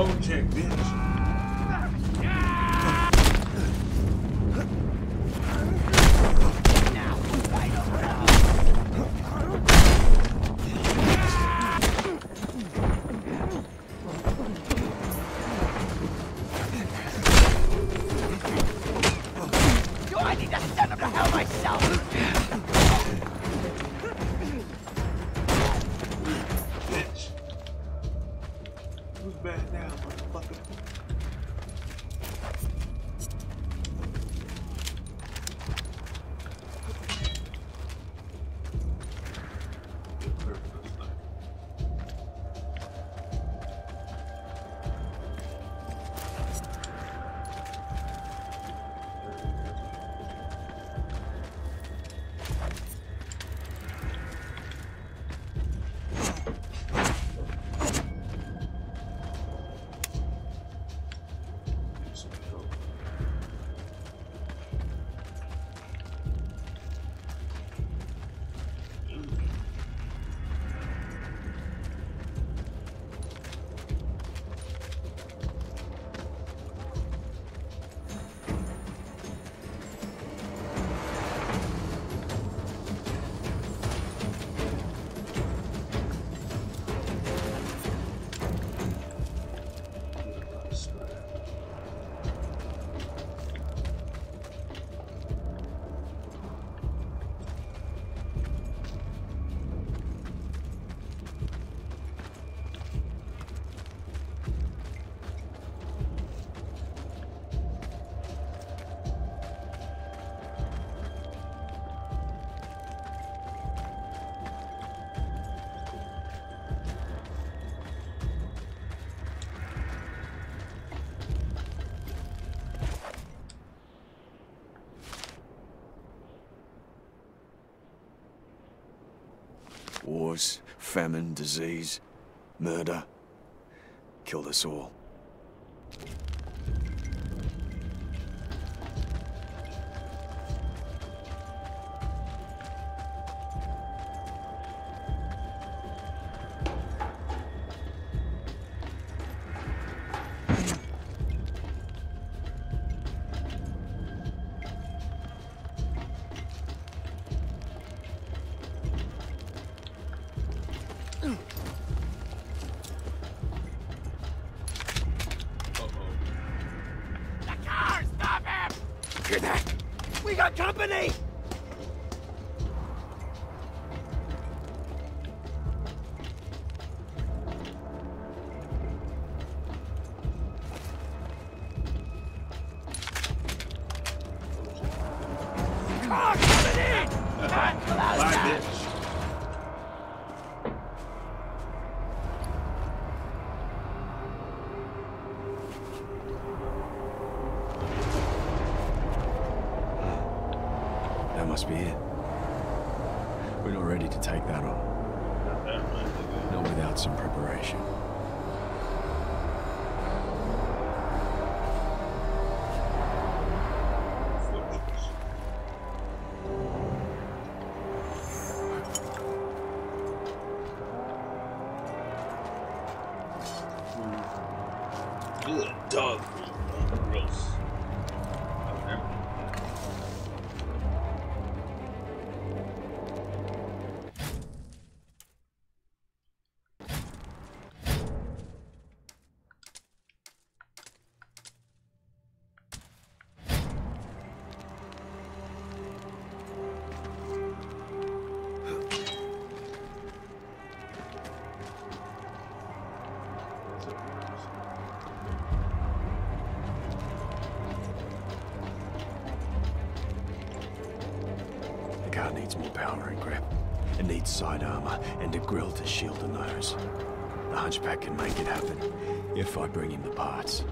Oh, check this. Wars, famine, disease, murder, killed us all. car needs more power and grip. It needs side armor and a grill to shield the nose. The Hunchback can make it happen, if I bring him the parts.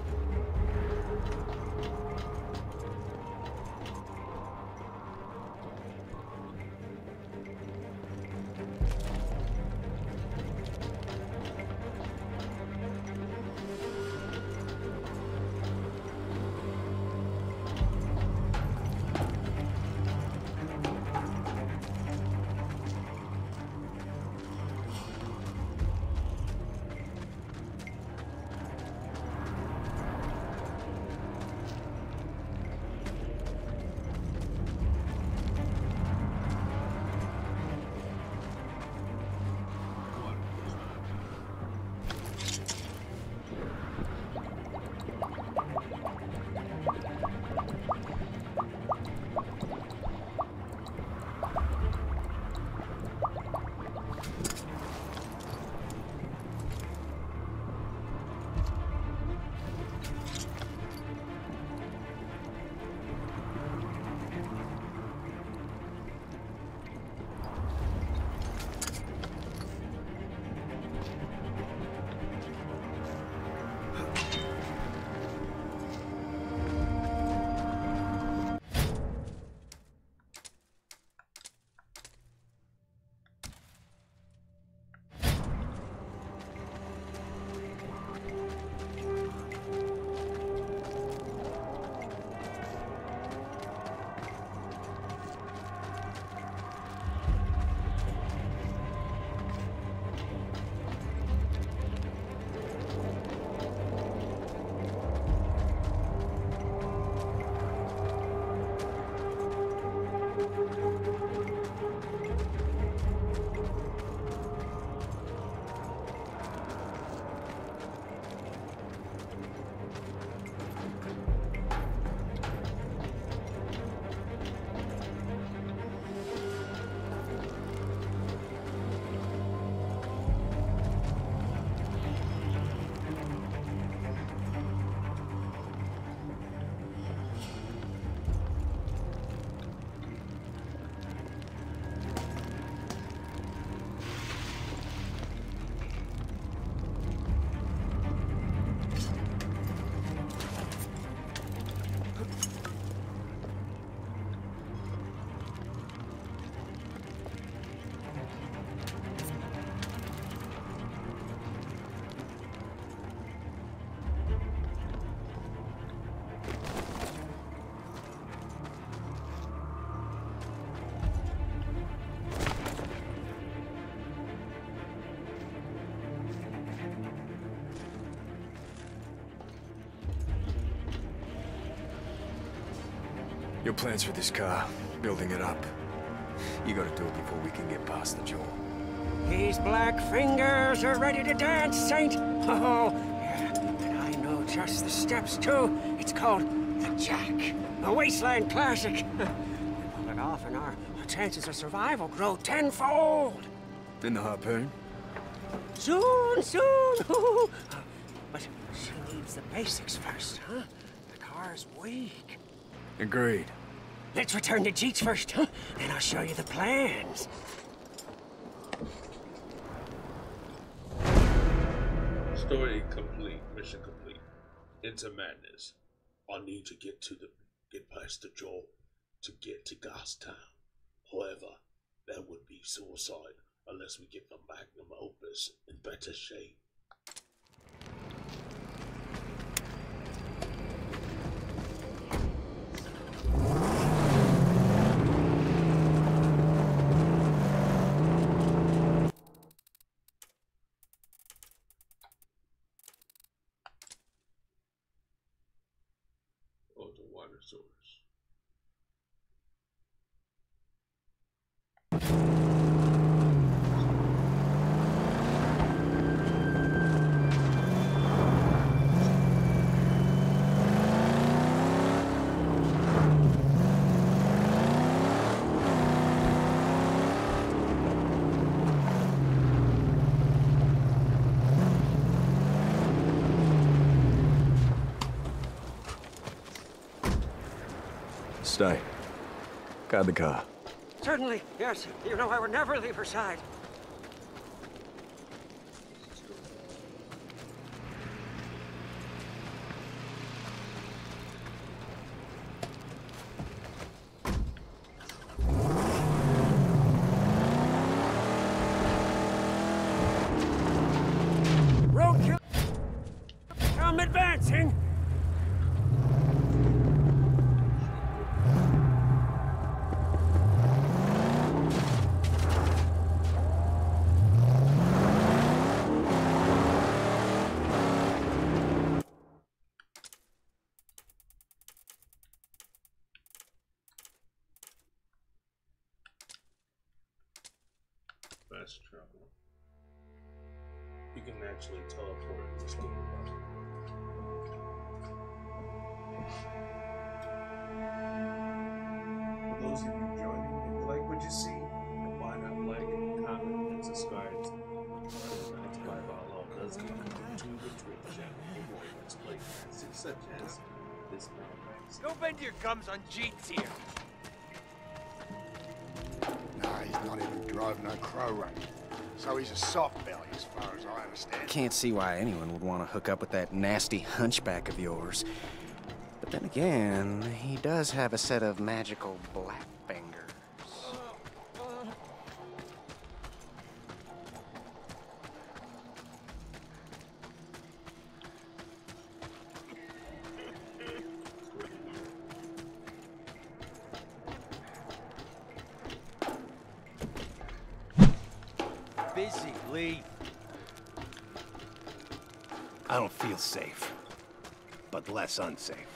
Your plans for this car, building it up. You gotta do it before we can get past the jaw. These black fingers are ready to dance, Saint! Oh, yeah, and I know just the steps, too. It's called the Jack, the Wasteland Classic. If we pull it off, and our chances of survival grow tenfold. In the harpoon? Soon, soon! But she needs the basics first, huh? The car's weak. Agreed. Let's return to Jeet's first, huh? And I'll show you the plans. Story complete. Mission complete. Into madness. I need to get past the jaw to get to Gastown. However, that would be suicide unless we get the Magnum Opus in better shape. Stay. Guard the car. Certainly, yes. You know I would never leave her side. Travel. You can actually teleport in this game. For those of you joining, if you like what you see, why not like, comment, and subscribe to the 9-2-5 Outlaw Does Gaming YouTube and Twitch channel for more Let's Play Classic, such as this Mad Max. Don't bend your gums on Jeet's here! He's not even driving a crow range, so he's a soft belly as far as I understand. I can't see why anyone would want to hook up with that nasty hunchback of yours. But then again, he does have a set of magical black fingers. I don't feel safe, but less unsafe.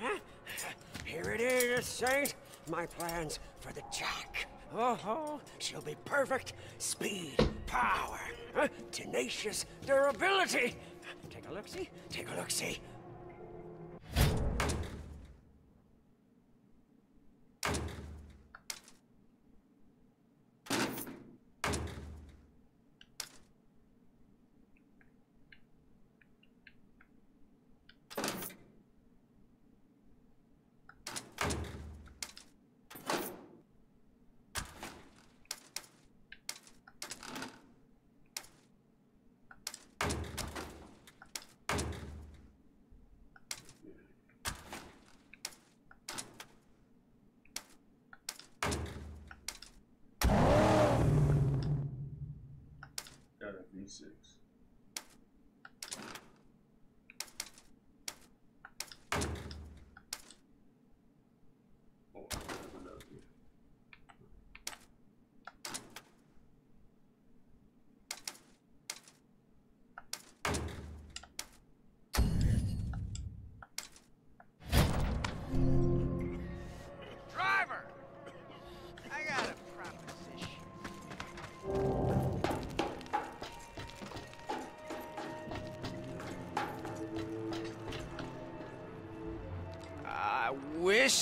Huh? Here it is, Saint. My plans for the Jack. Oh, she'll be perfect. Speed, power, tenacious durability. Take a look-see. Take a look-see. Six.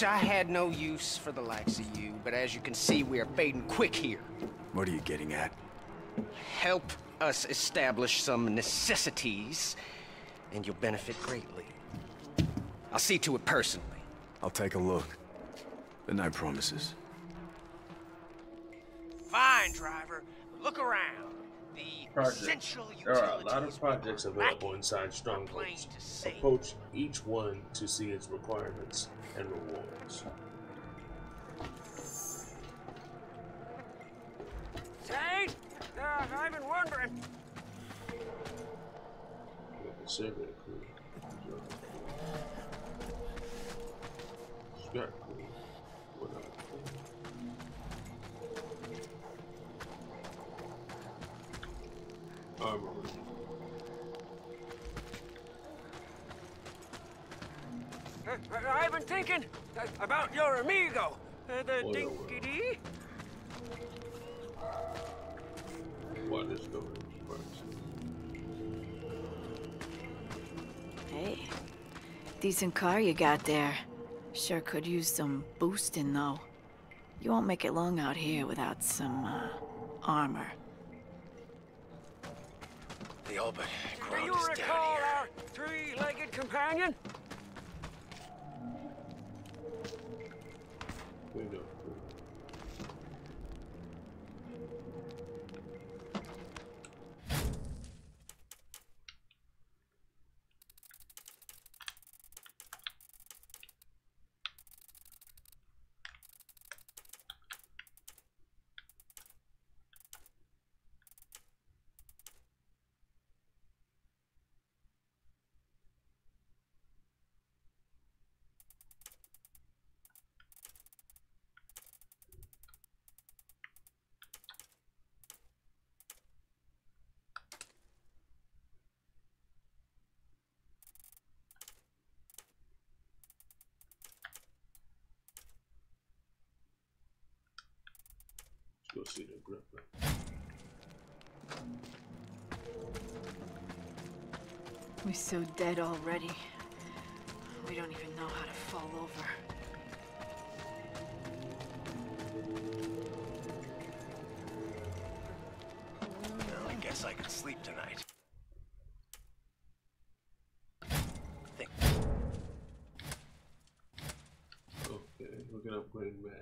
I had no use for the likes of you, but as you can see, we are fading quick here. What are you getting at? Help us establish some necessities, and you'll benefit greatly. I'll see to it personally. I'll take a look. The night promises. Fine, driver. Look around. There are a lot of projects available inside Strongholds. Approach each one to see its requirements and rewards. Saint, I've been wondering. Sure. I've been thinking about your amigo, the Dinkity. What is going on? Hey, decent car you got there. Sure could use some boosting though. You won't make it long out here without some armor. The Albert crowd is down here. Do you recall our three-legged companion? go see the gripper. We're so dead already. We don't even know how to fall over. Well, I guess I could sleep tonight. Think. Okay, we're gonna upgrade Max.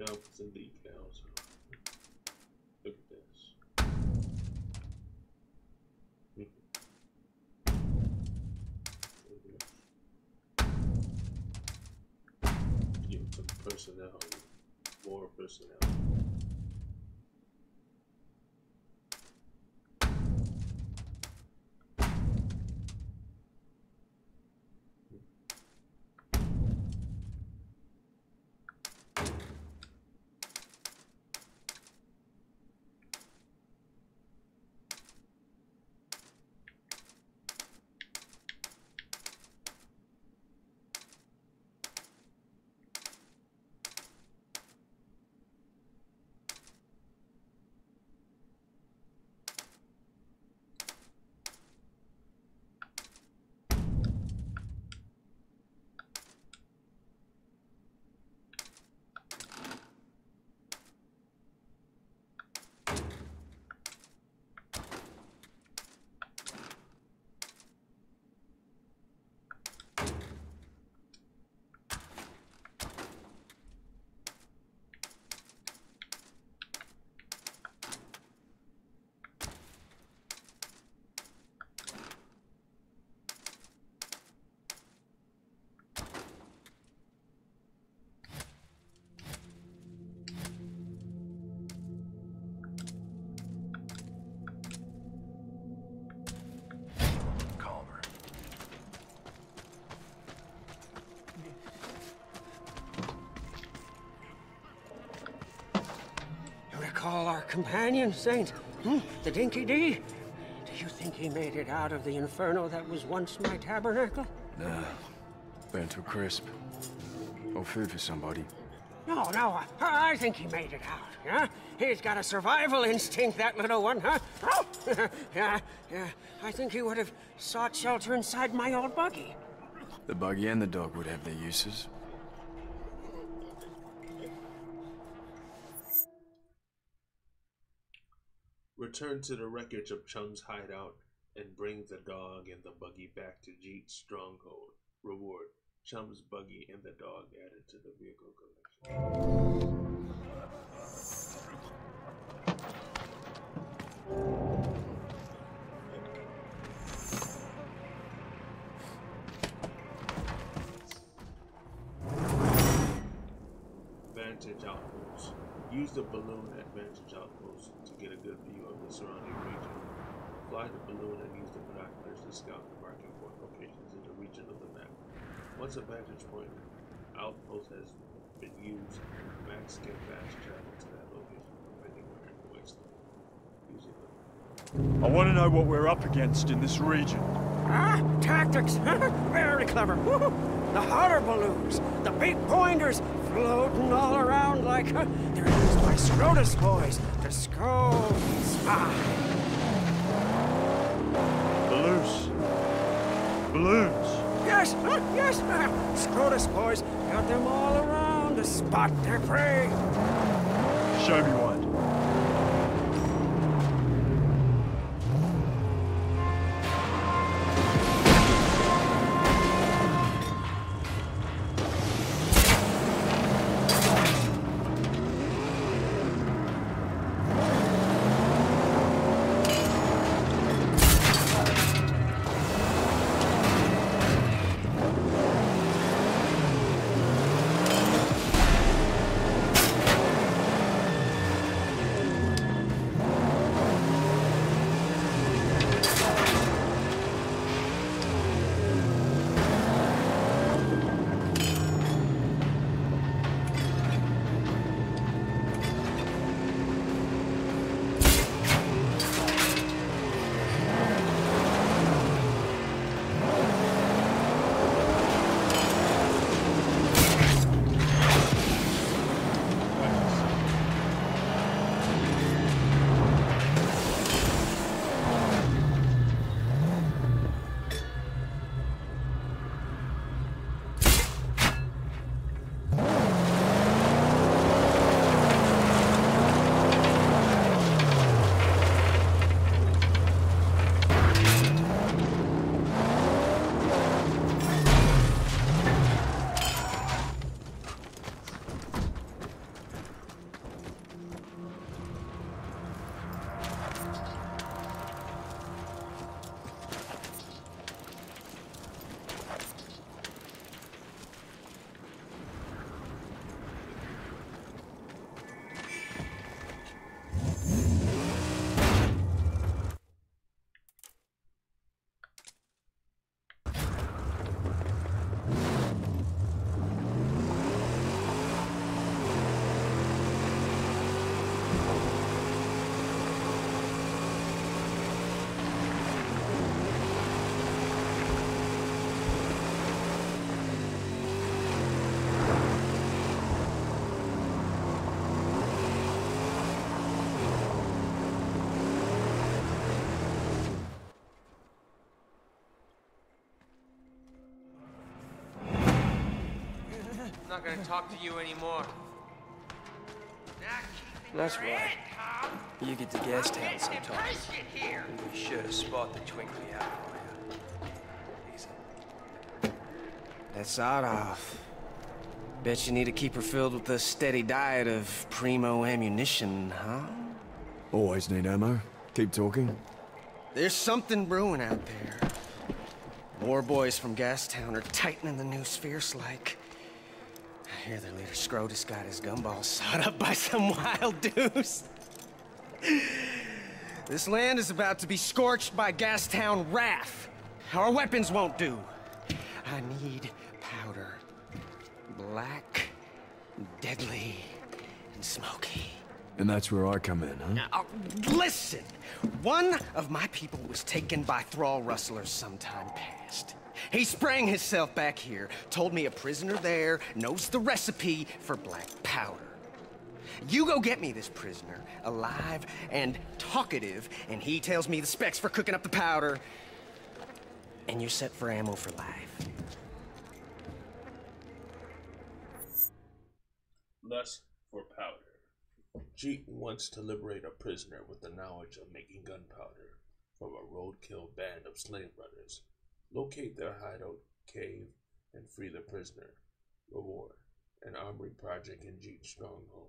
Now it's in details. Look at this. Give it some personality. More personality. Call our companion, Saint? The Dinky D? Do you think he made it out of the inferno that was once my tabernacle? Nah. Been too crisp. No food for somebody. No, I think he made it out, yeah? He's got a survival instinct, that little one, huh? Yeah. I think he would have sought shelter inside my old buggy. The buggy and the dog would have their uses. Return to the wreckage of Chung's hideout and bring the dog and the buggy back to Jeet's stronghold. Reward: Chum's buggy and the dog added to the vehicle collection. Outpost. Use the balloon at Vantage Outpost to get a good view of the surrounding region. Fly the balloon and use the binoculars to scout the marking point locations in the region of the map. Once a vantage point outpost has been used, Max can fast travel to that location from anywhere in the wasteland. I want to know what we're up against in this region. Ah, tactics! Very clever. The hotter balloons, the big pointers, floating all around like they're used by Scrotus boys to scold and spy. Balloons. Balloons. Yes, yes, Scrotus boys got them all around to spot their prey. Show me one. I'm not gonna talk to you anymore. That's right. You get to Gastown sometimes. And we should have spotted the twinkly out for you. That's odd off. Bet you need to keep her filled with a steady diet of primo ammunition, huh? Always need ammo. Keep talking. There's something brewing out there. War boys from Gastown are tightening the noose fierce like. I hear their leader Scrotus got his gumball sawed up by some wild dudes. This land is about to be scorched by Gastown wrath. Our weapons won't do. I need powder. Black, deadly, and smoky. And that's where I come in, huh? Now, listen! One of my people was taken by thrall rustlers sometime past. He sprang himself back here, told me a prisoner there knows the recipe for black powder. You go get me this prisoner, alive and talkative, and he tells me the specs for cooking up the powder. And you're set for ammo for life. Lust for powder. Jeet wants to liberate a prisoner with the knowledge of making gunpowder from a roadkill band of slave runners. Locate their hideout, cave, and free the prisoner. Reward, an armory project in Jeep Stronghold.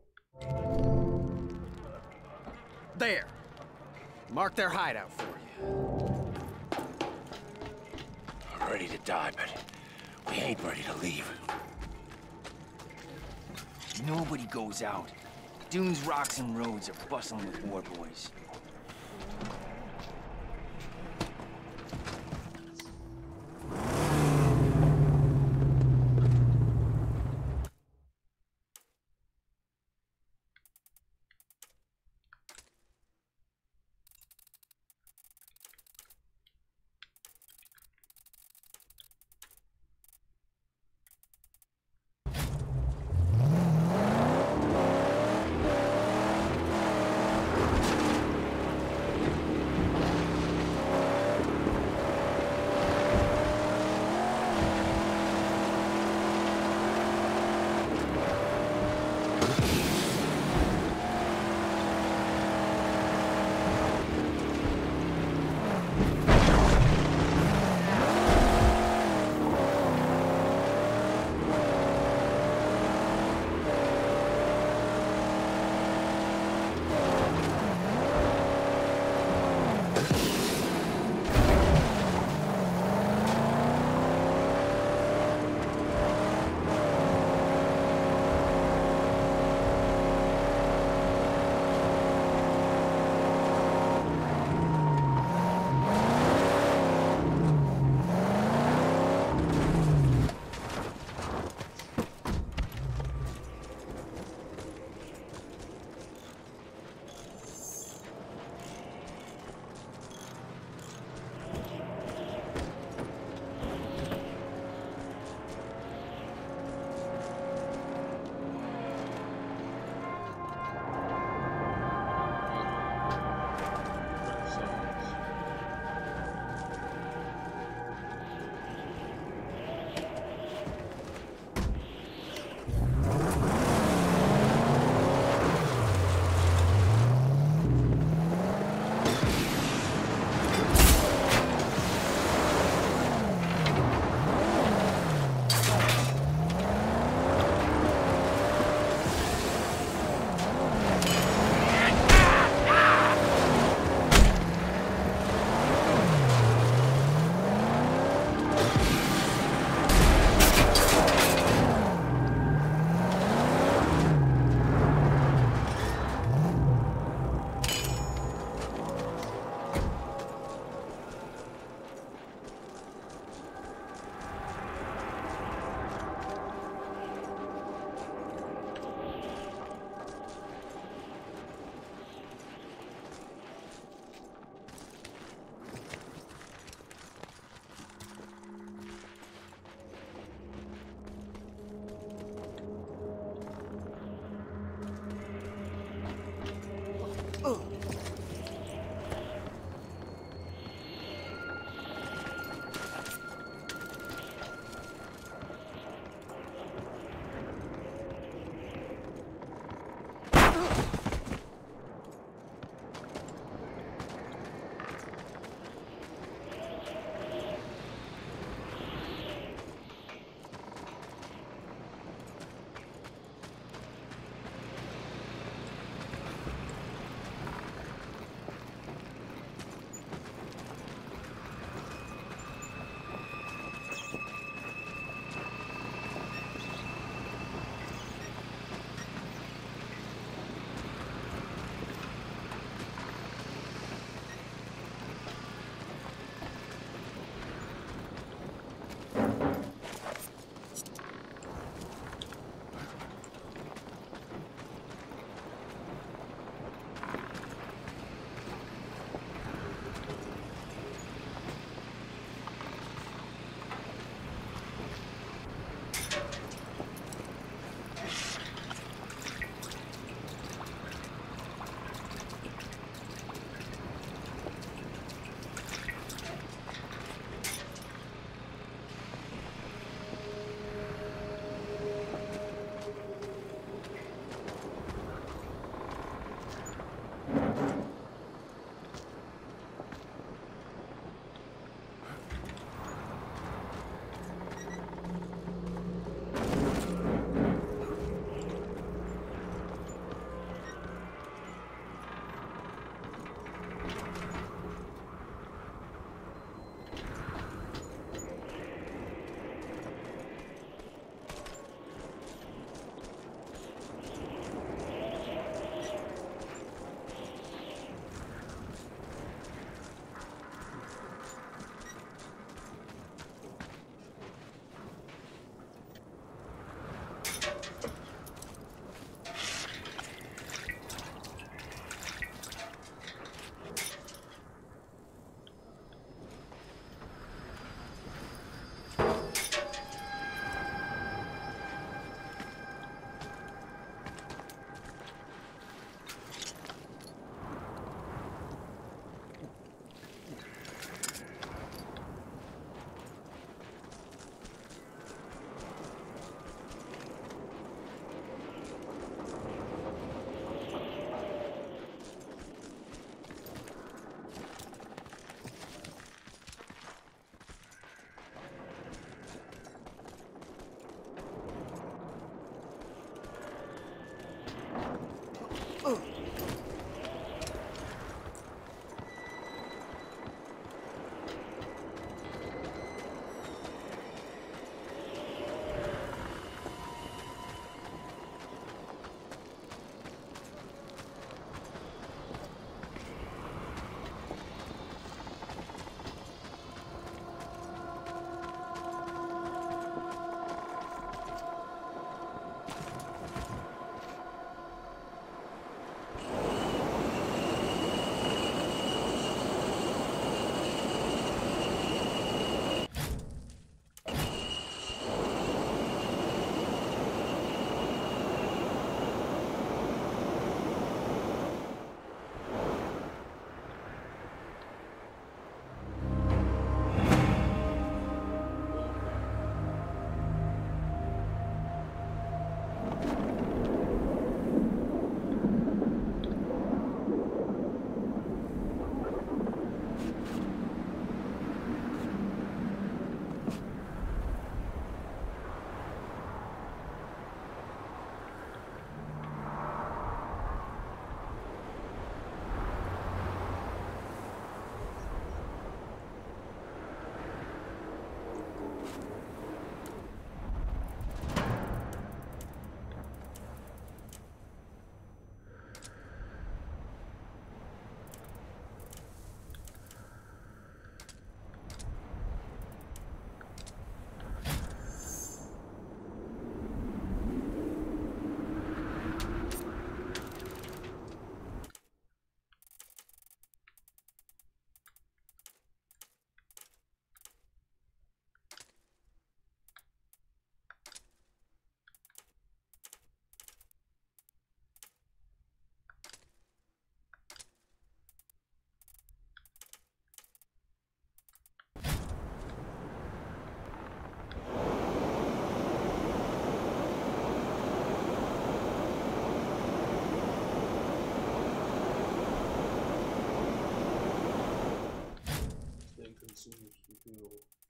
There! Mark their hideout for you. I'm ready to die, but we ain't ready to leave. Nobody goes out. Dunes, rocks, and roads are bustling with war boys.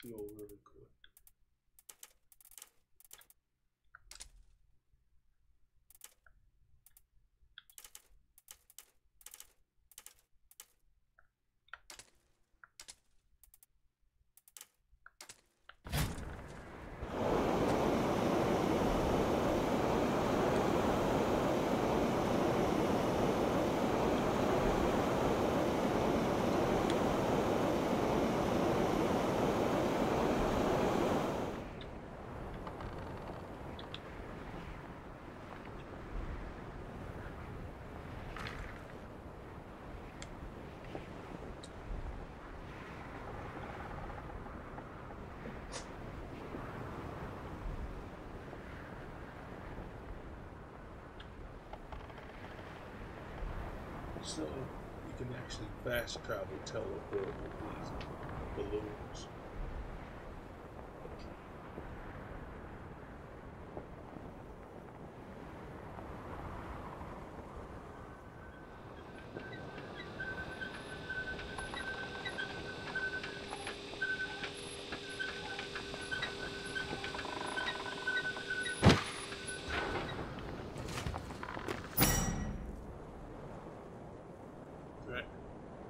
feel really good. So you can actually fast travel, teleport with these balloons.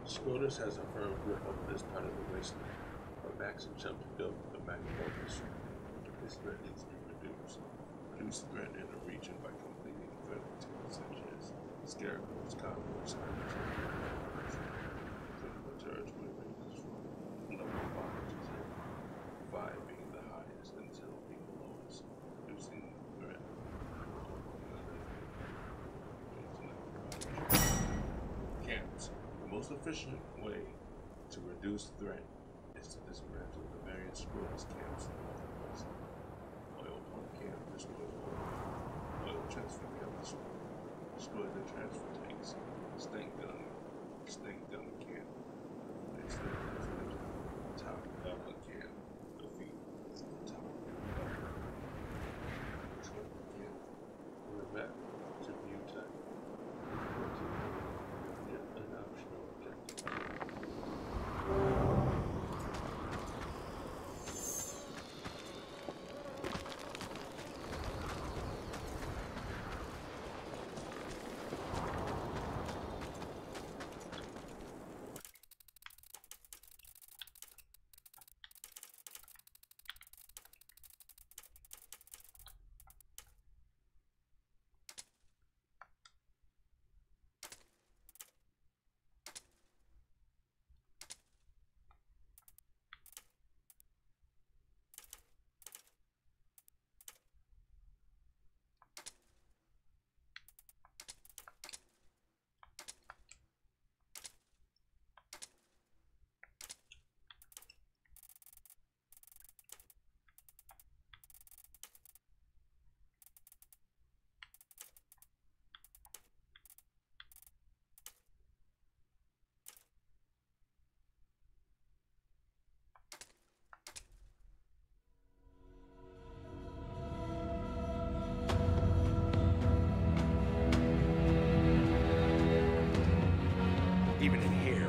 Scotus has a firm grip on this part of the wasteland, but Max and Chump built the Magnum Opus. This threat needs to be reduced. Reduce the threat in the region by completing the activities such as Scaborus Scrotus, the turrets would have been destroyed. Level 5 to 0. 5 being the highest and 0 being the lowest. Reducing the threat. Camps. The most efficient way to reduce the threat is to dismantle the various Scrotus camps in the marketplace. Oil pump camp destroys oil. Oil transfer camp destroys the transfer tanks. Stank gun camp. Replace the transfer. Top gun camp. Defeat the top gun. Control camp. We're back to view type.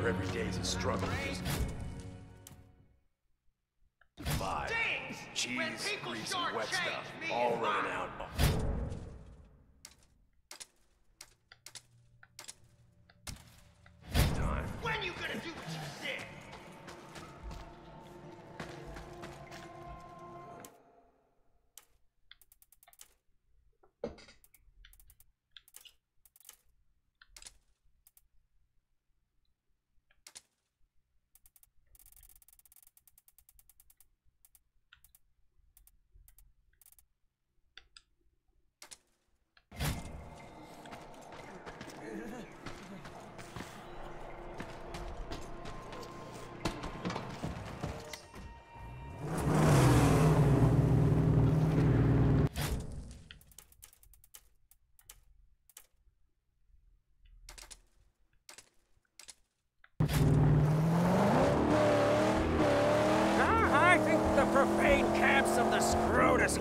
Every day is a struggle. Five. Days. Cheese, grease, and wet stuff. All running out. Time. When you gonna do what you said?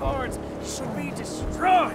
Hordes should be destroyed!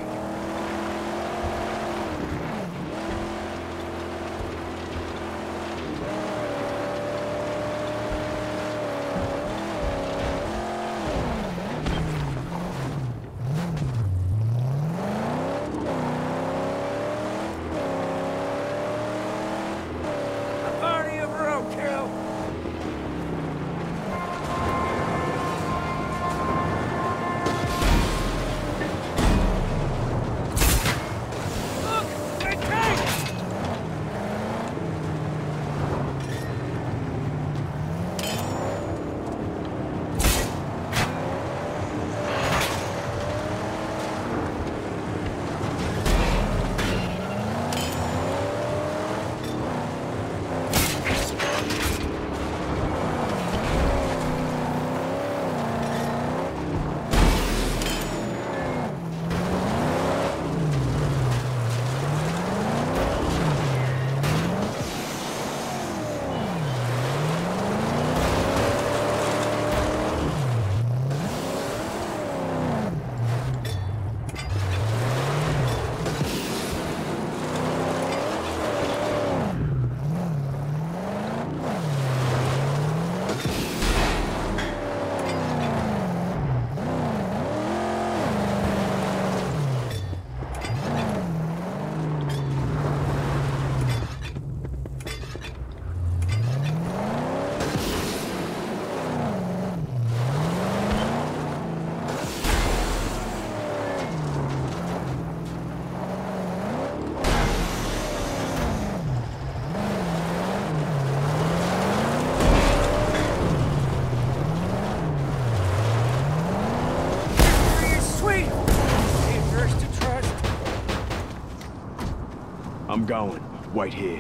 I'm going. Wait here.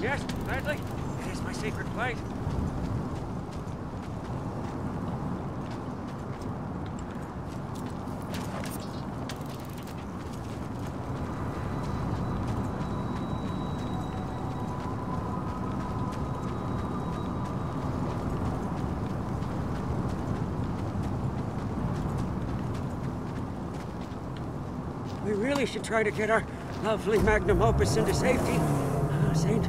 Yes, Bradley? It is my sacred place. We really should try to get our lovely Magnum Opus into safety, Saint.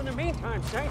in the meantime, Saint.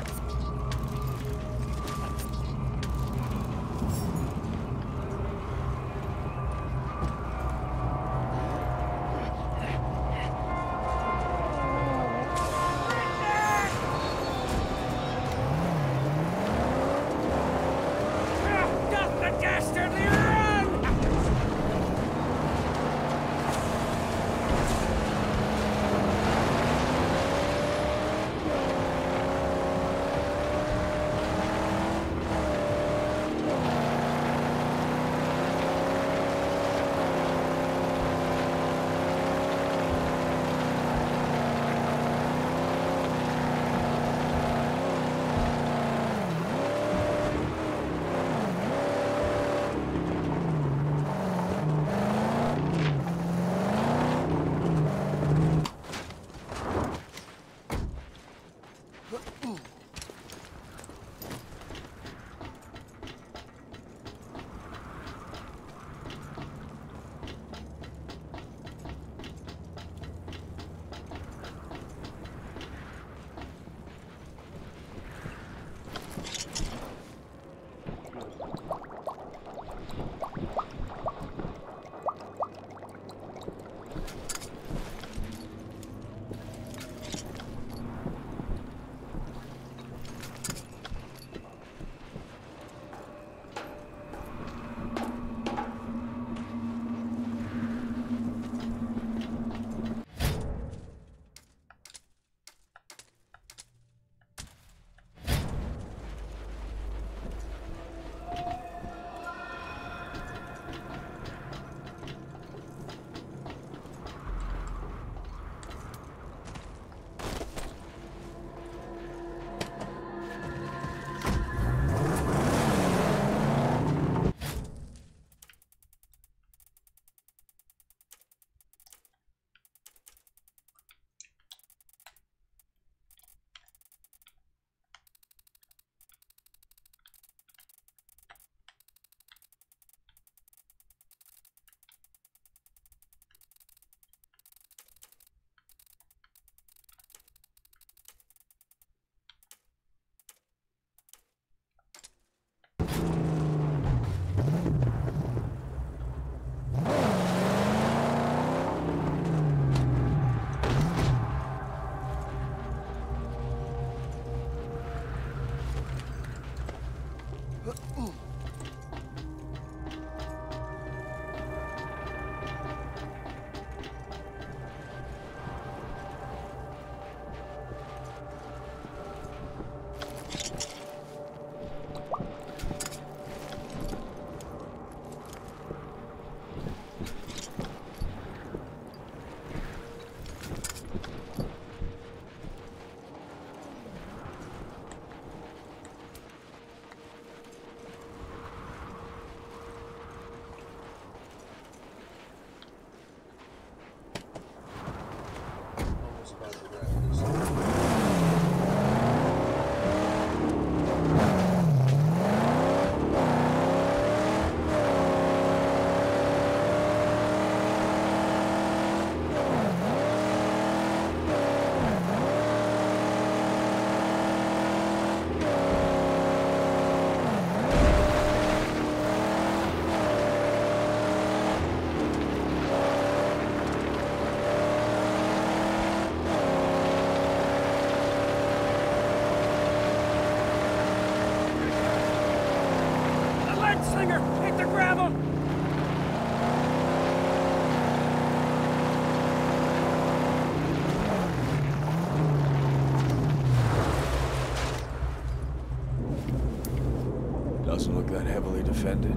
Doesn't look that heavily defended.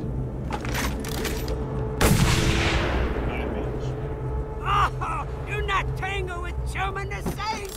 Oh, do not tangle with German the Saints!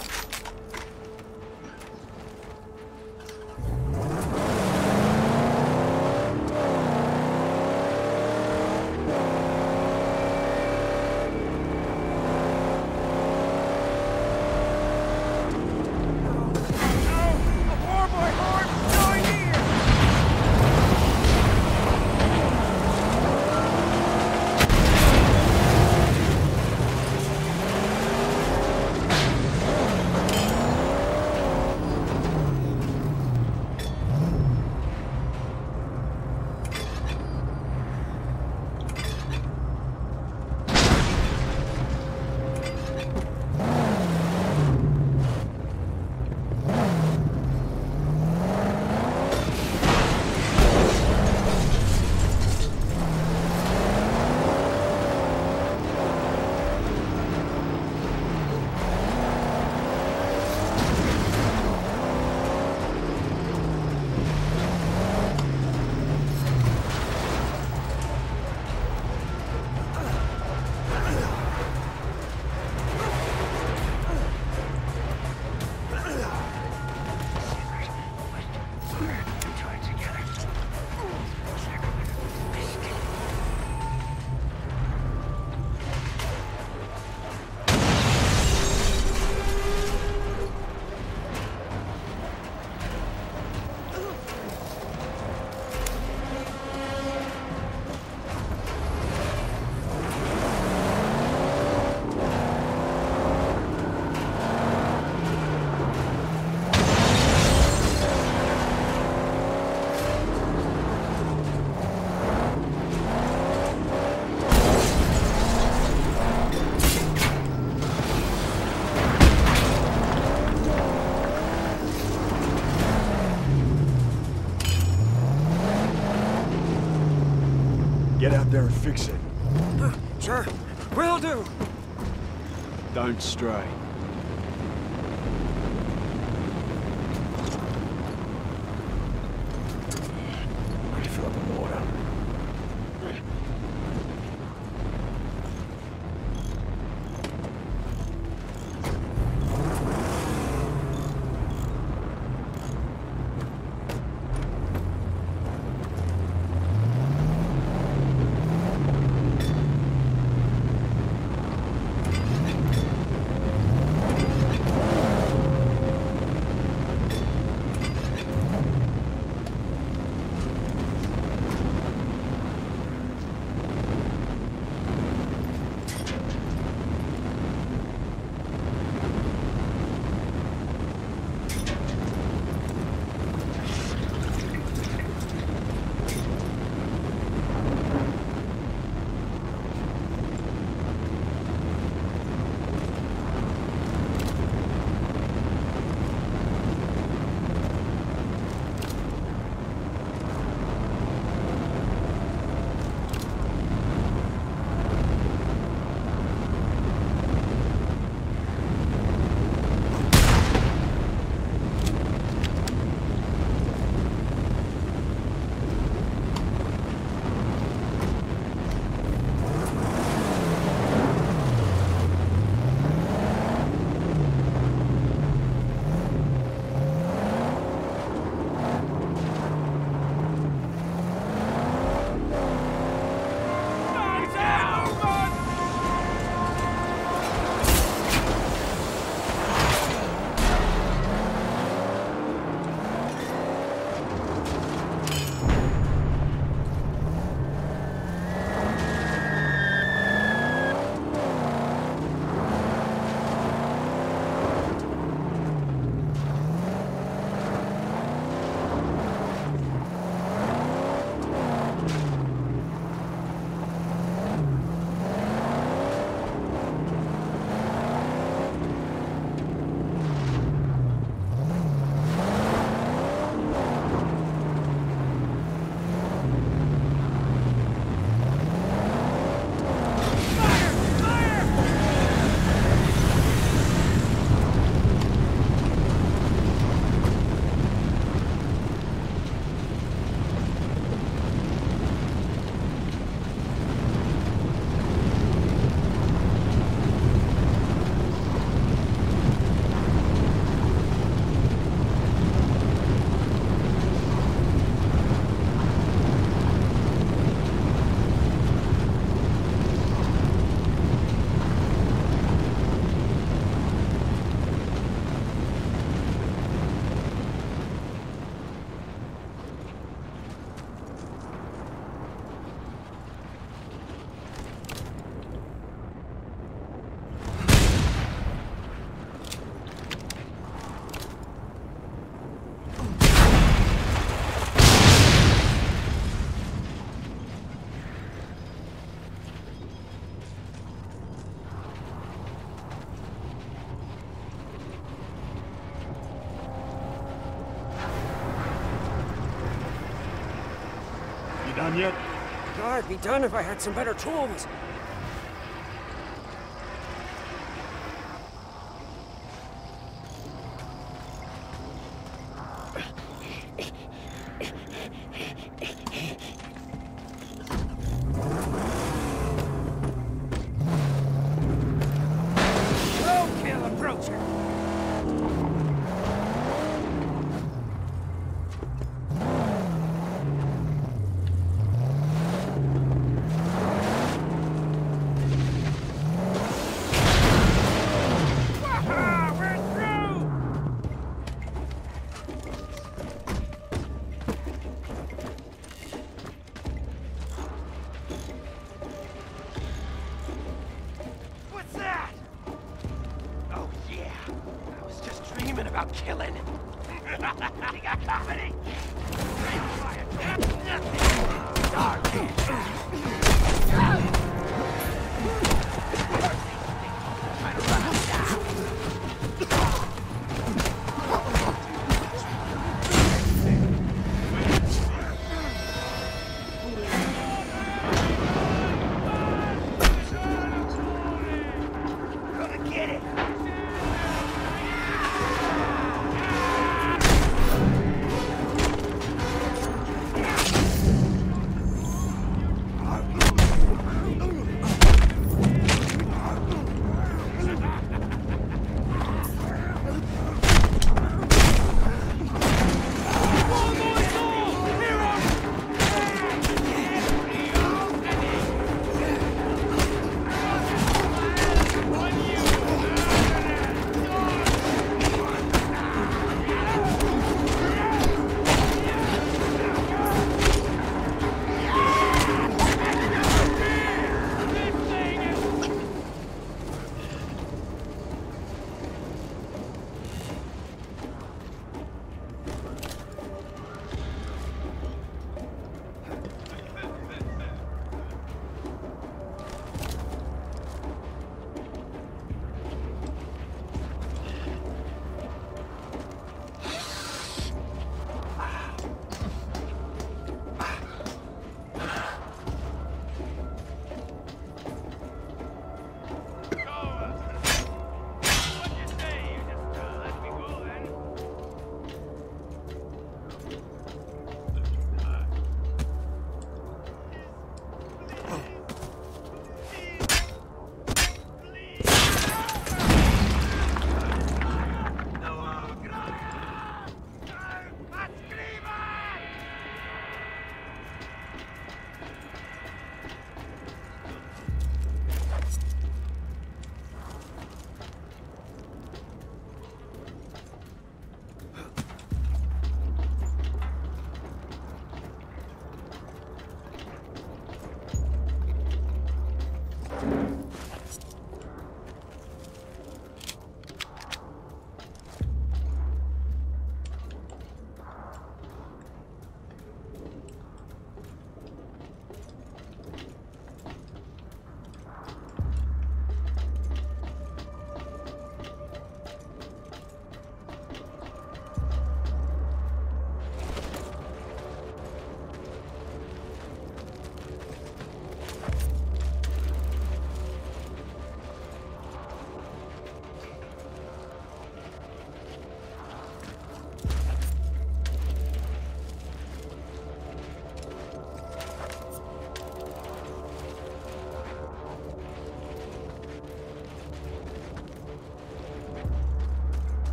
Get out there and fix it. Sure, will do. Don't stray. Done yet? God, I'd be done if I had some better tools.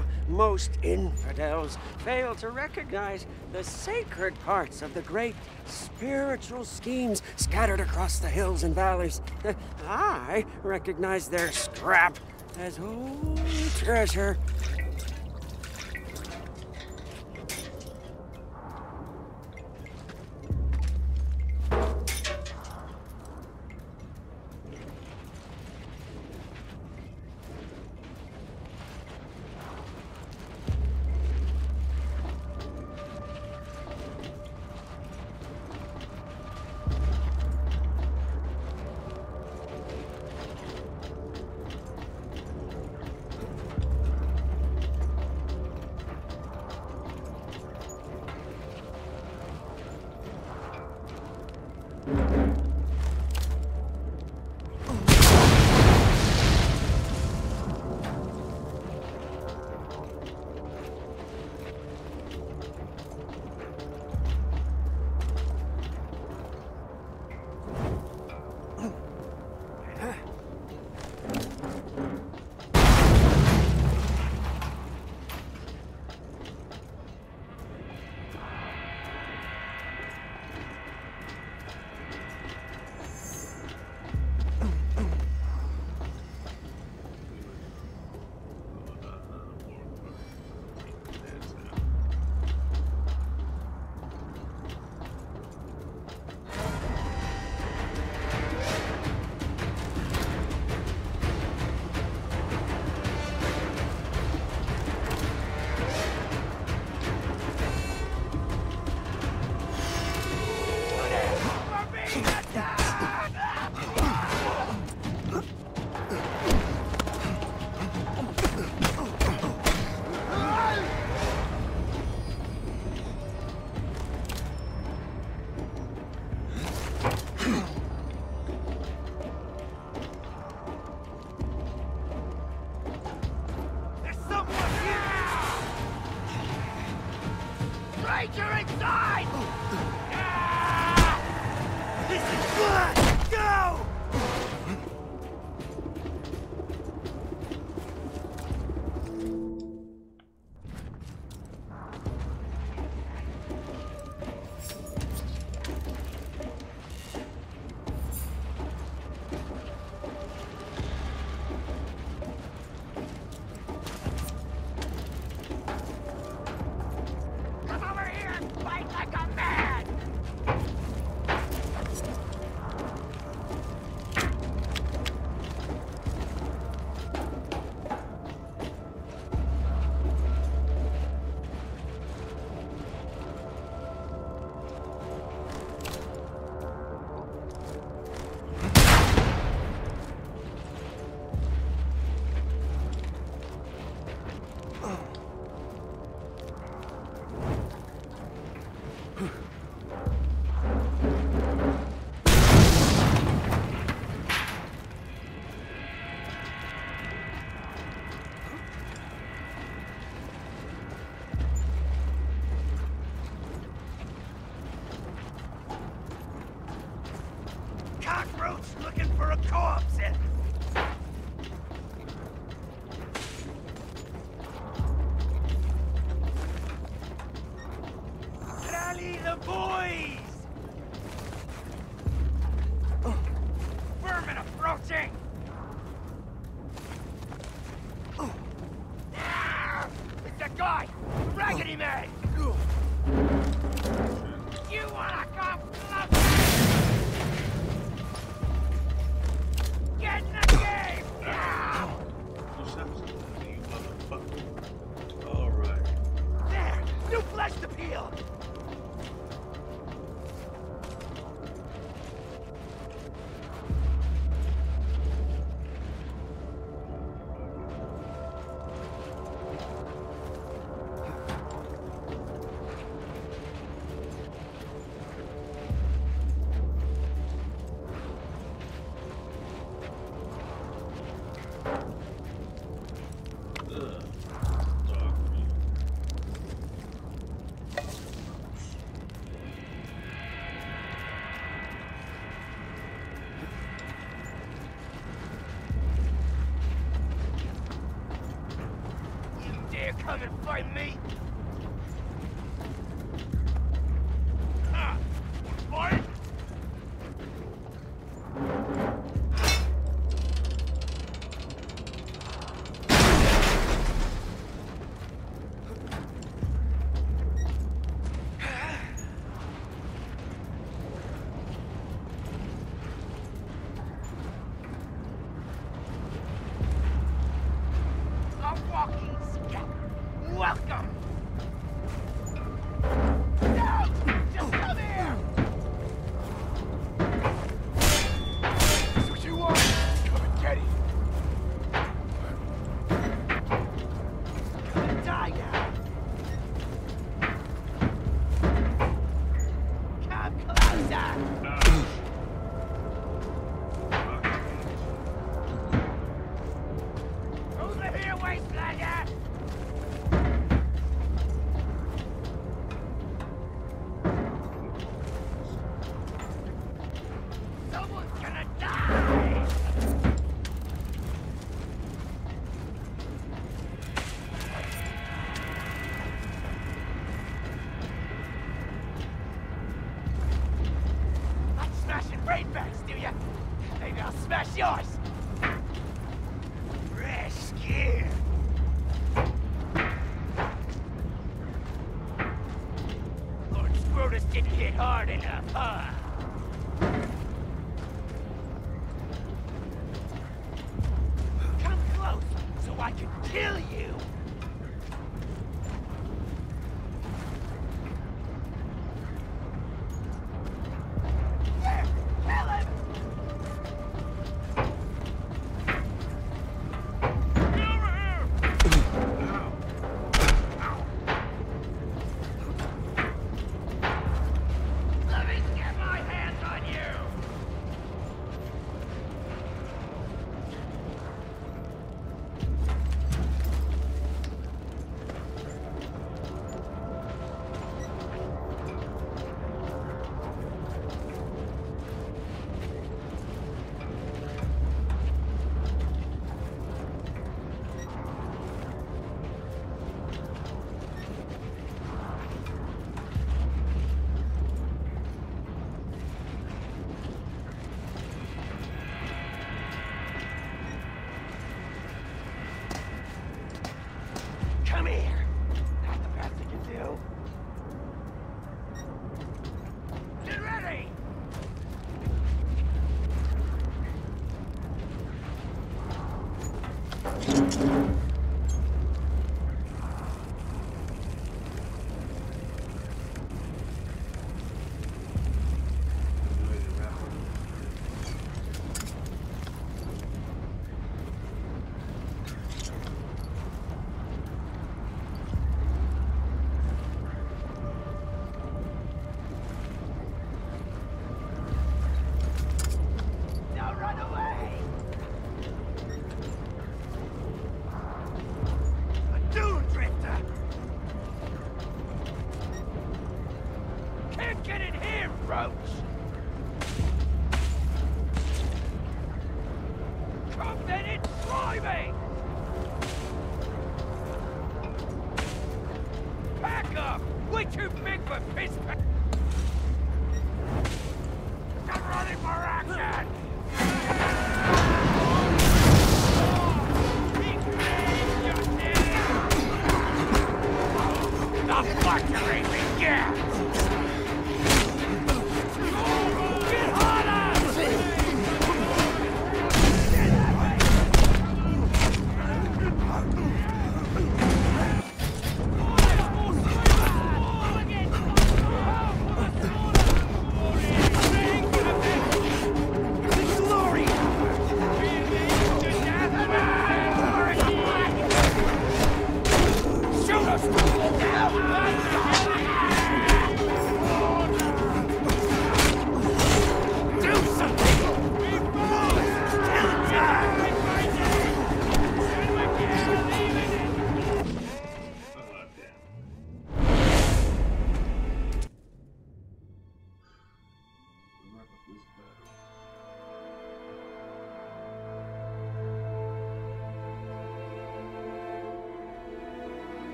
how most infidels fail to recognize the sacred parts of the great spiritual schemes scattered across the hills and valleys. I recognize their scrap as holy treasure. Get come and find me? Ha! Fight!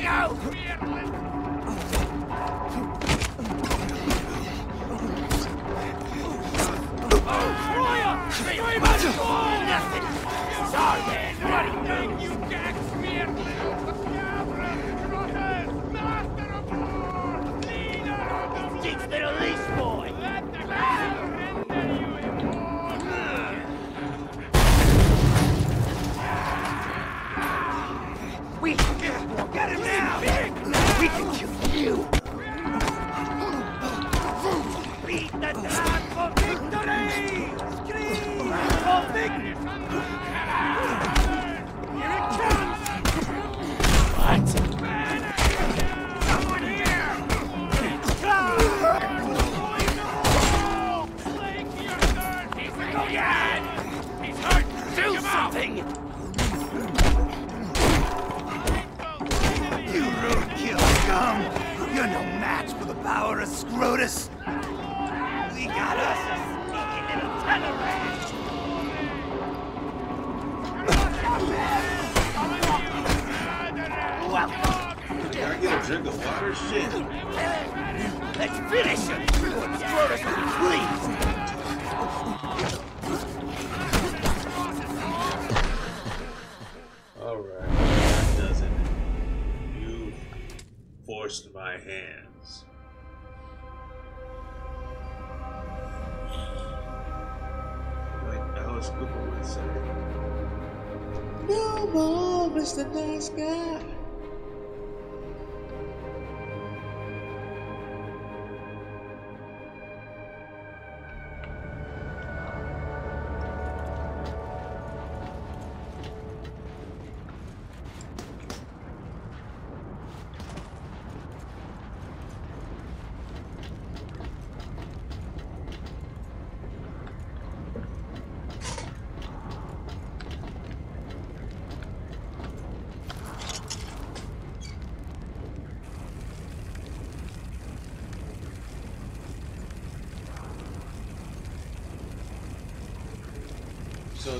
So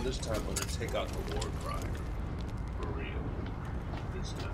this time I'm gonna take out the war cry. For real. This time.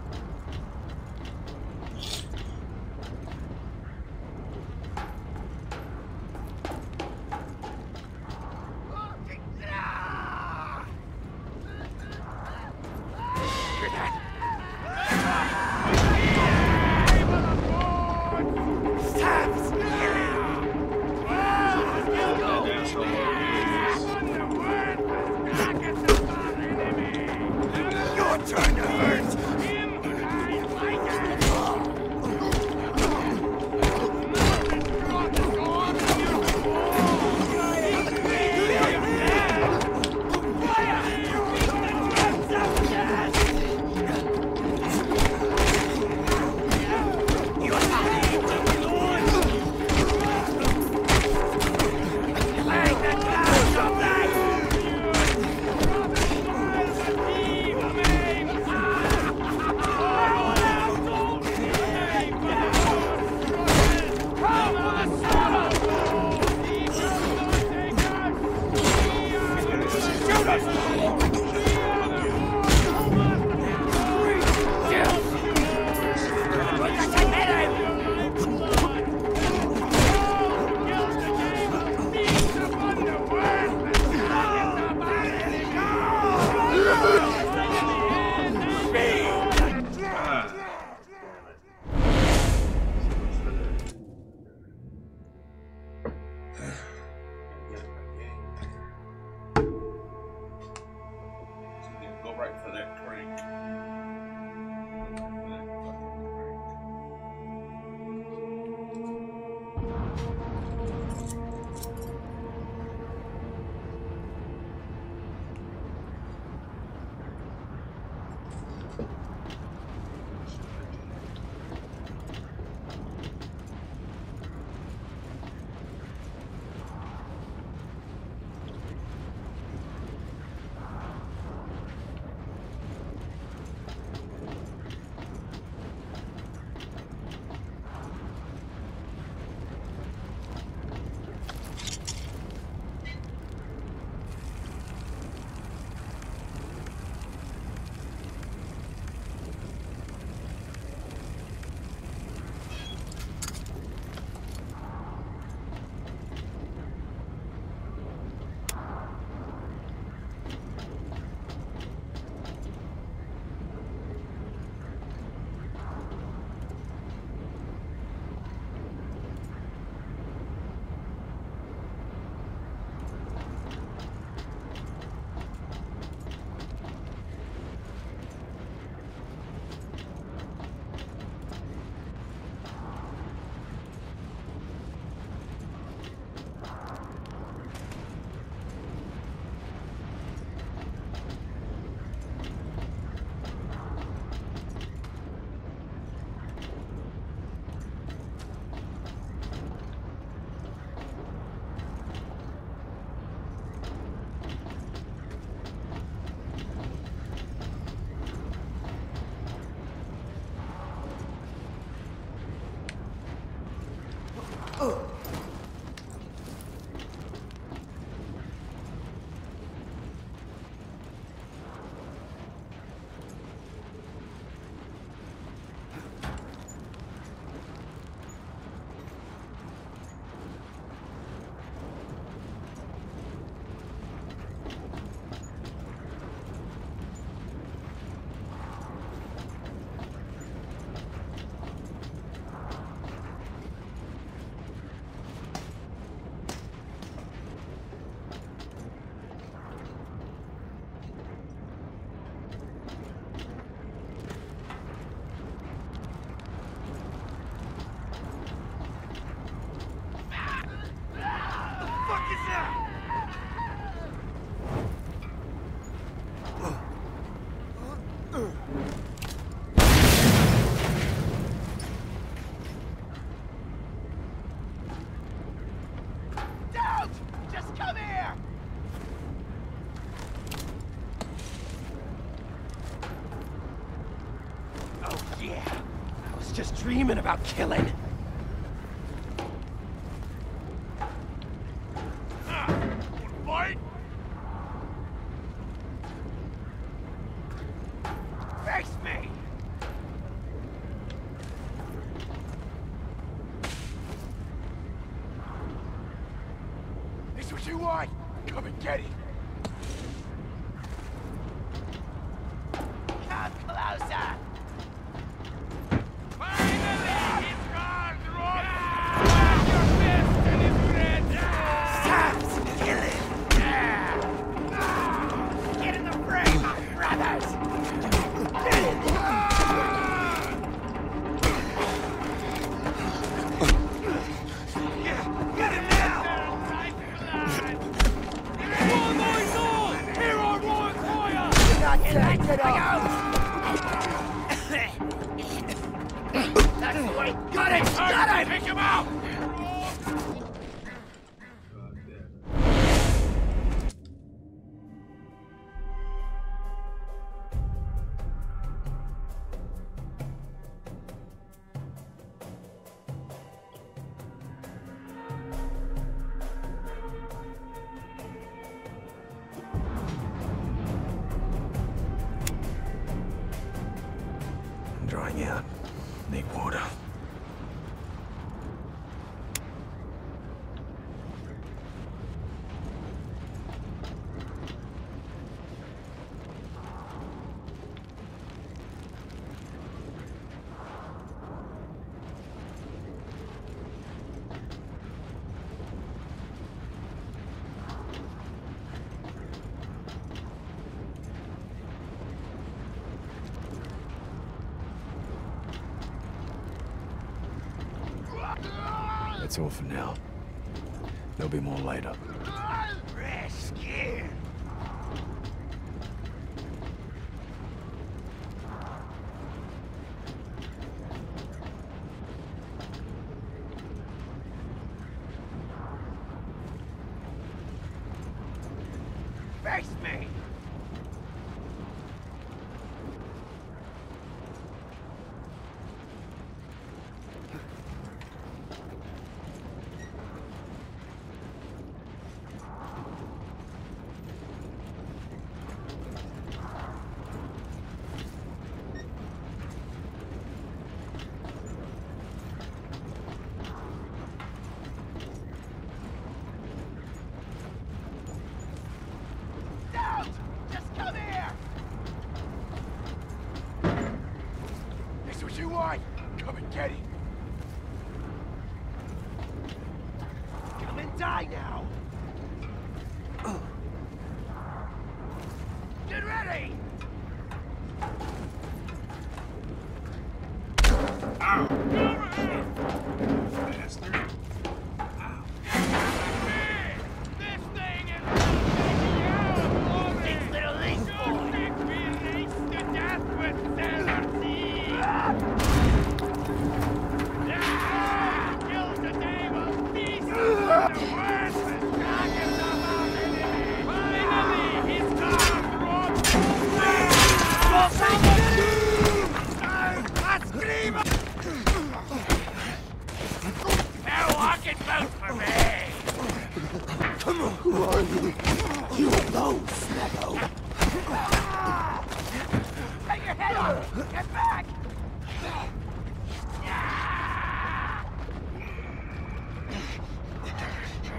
Dreaming about killing. That's all for now. There'll be more later. out for me! Come on! Who are you? You alone, Snaggo! Take your head off! Get back!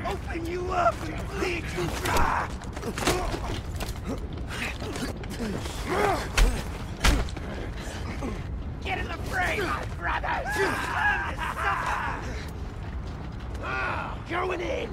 Open you up! Lead you dry! Get in the fray, my brothers! Going in!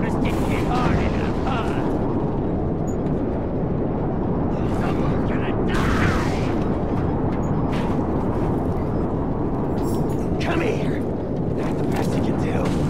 Scrotus didn't get hard enough, huh? Someone's gonna die! Come here! That's the best you can do.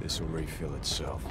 This will refill itself.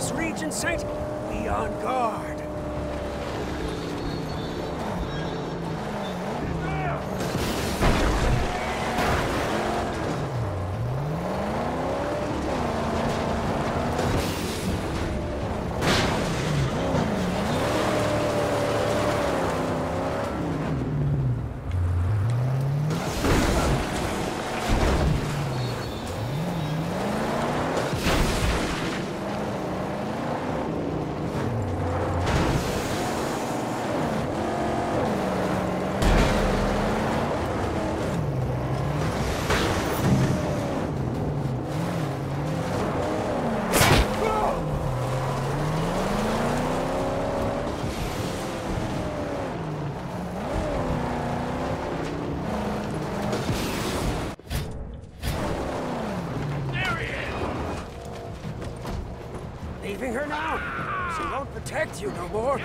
this region, Saint. Be on guard. Leaving her now. She won't protect you no more.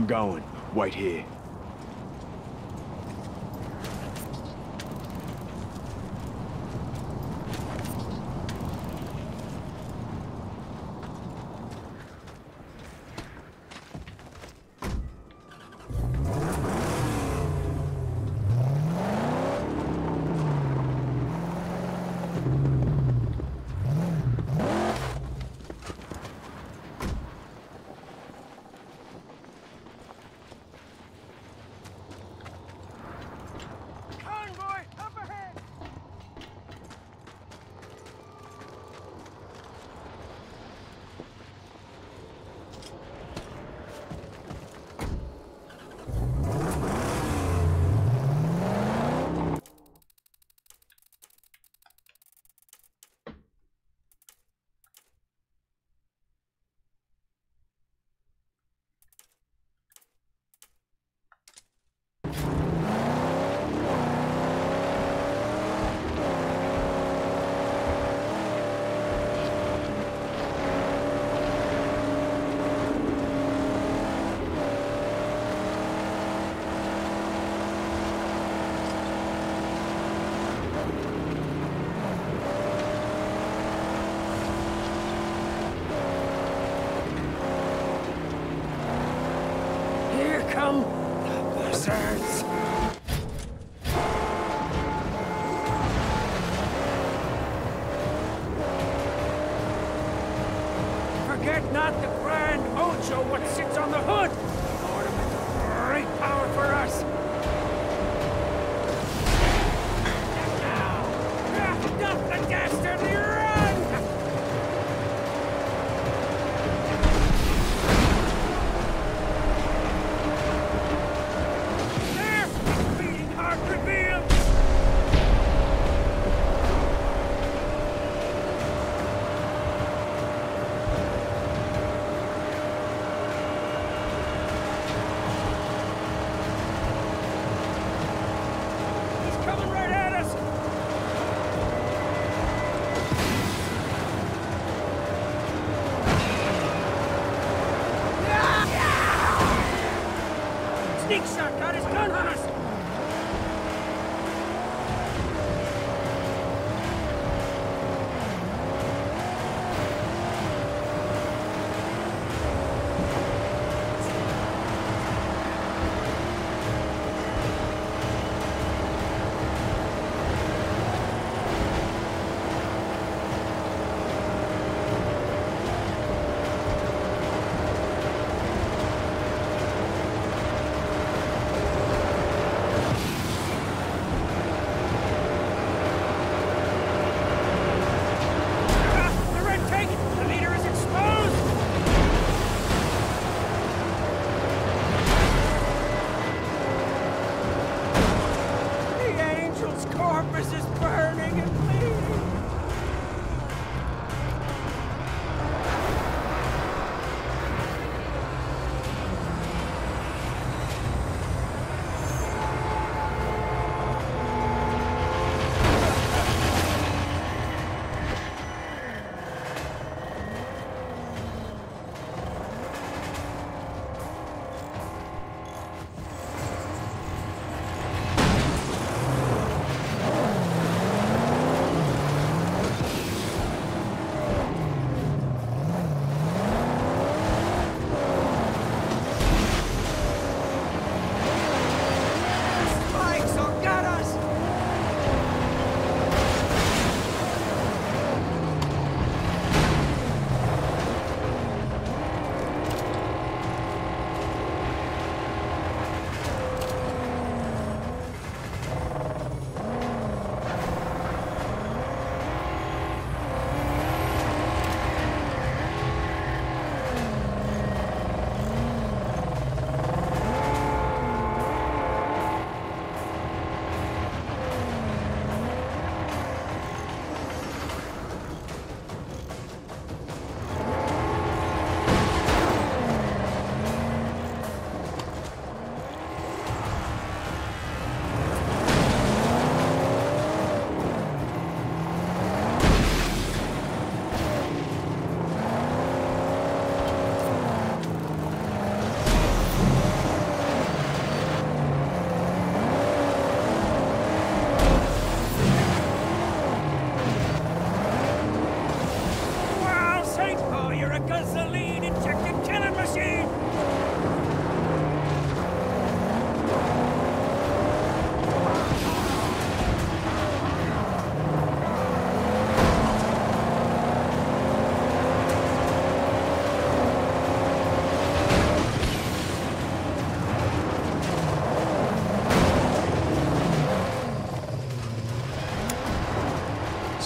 I'm going. Wait here.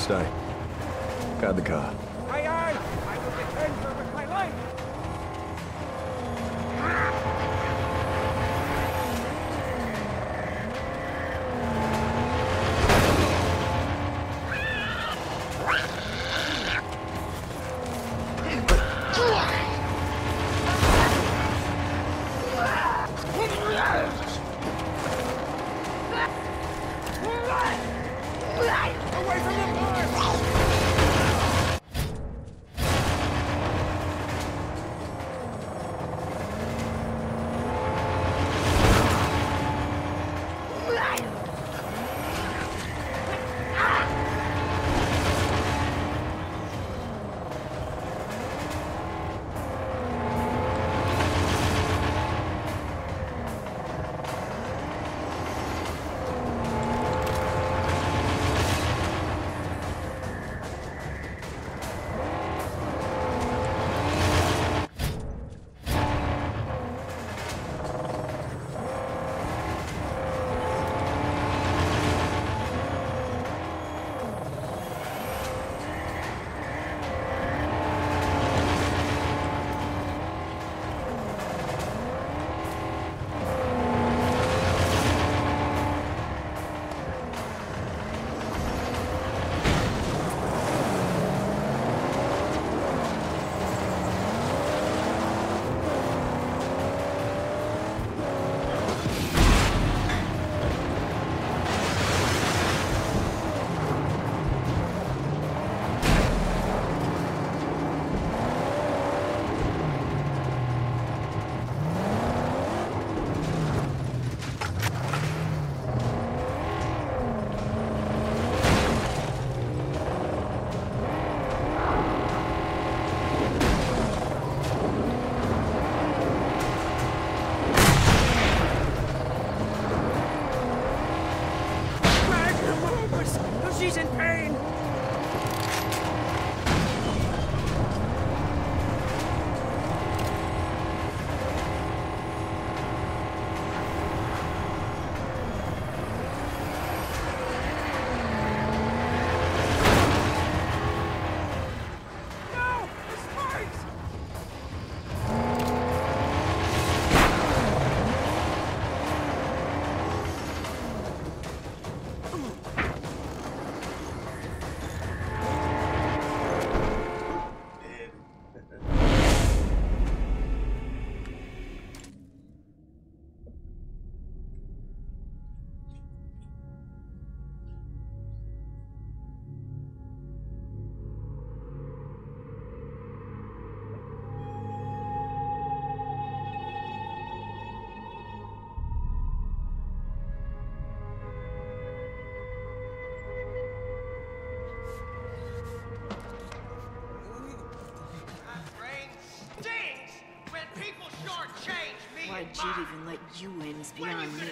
stay. Guard the car. Aye, aye! I will return to with my life! Jeet even let you in is beyond me.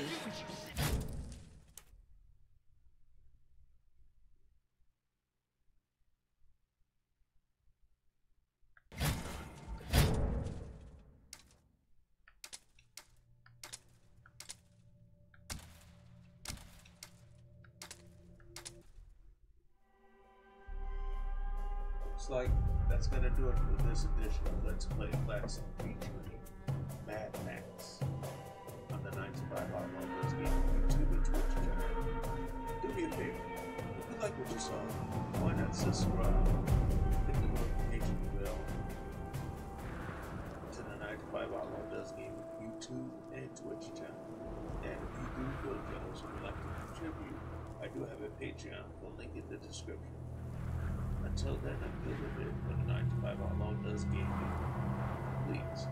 Looks like that's gonna do it for this edition of Let's Play Classic featuring Mad Max on the 9-2-5 Outlaw Does Gaming YouTube and Twitch channel. Do me a favor, if you like what you saw, why not subscribe, hit the notification bell to the 9-2-5 Outlaw Does Gaming YouTube and Twitch channel. And if you do feel jealous and would like to contribute, I do have a Patreon, the link in the description. Until then, I'm good with it for the 9-2-5 Outlaw Does Gaming. Please.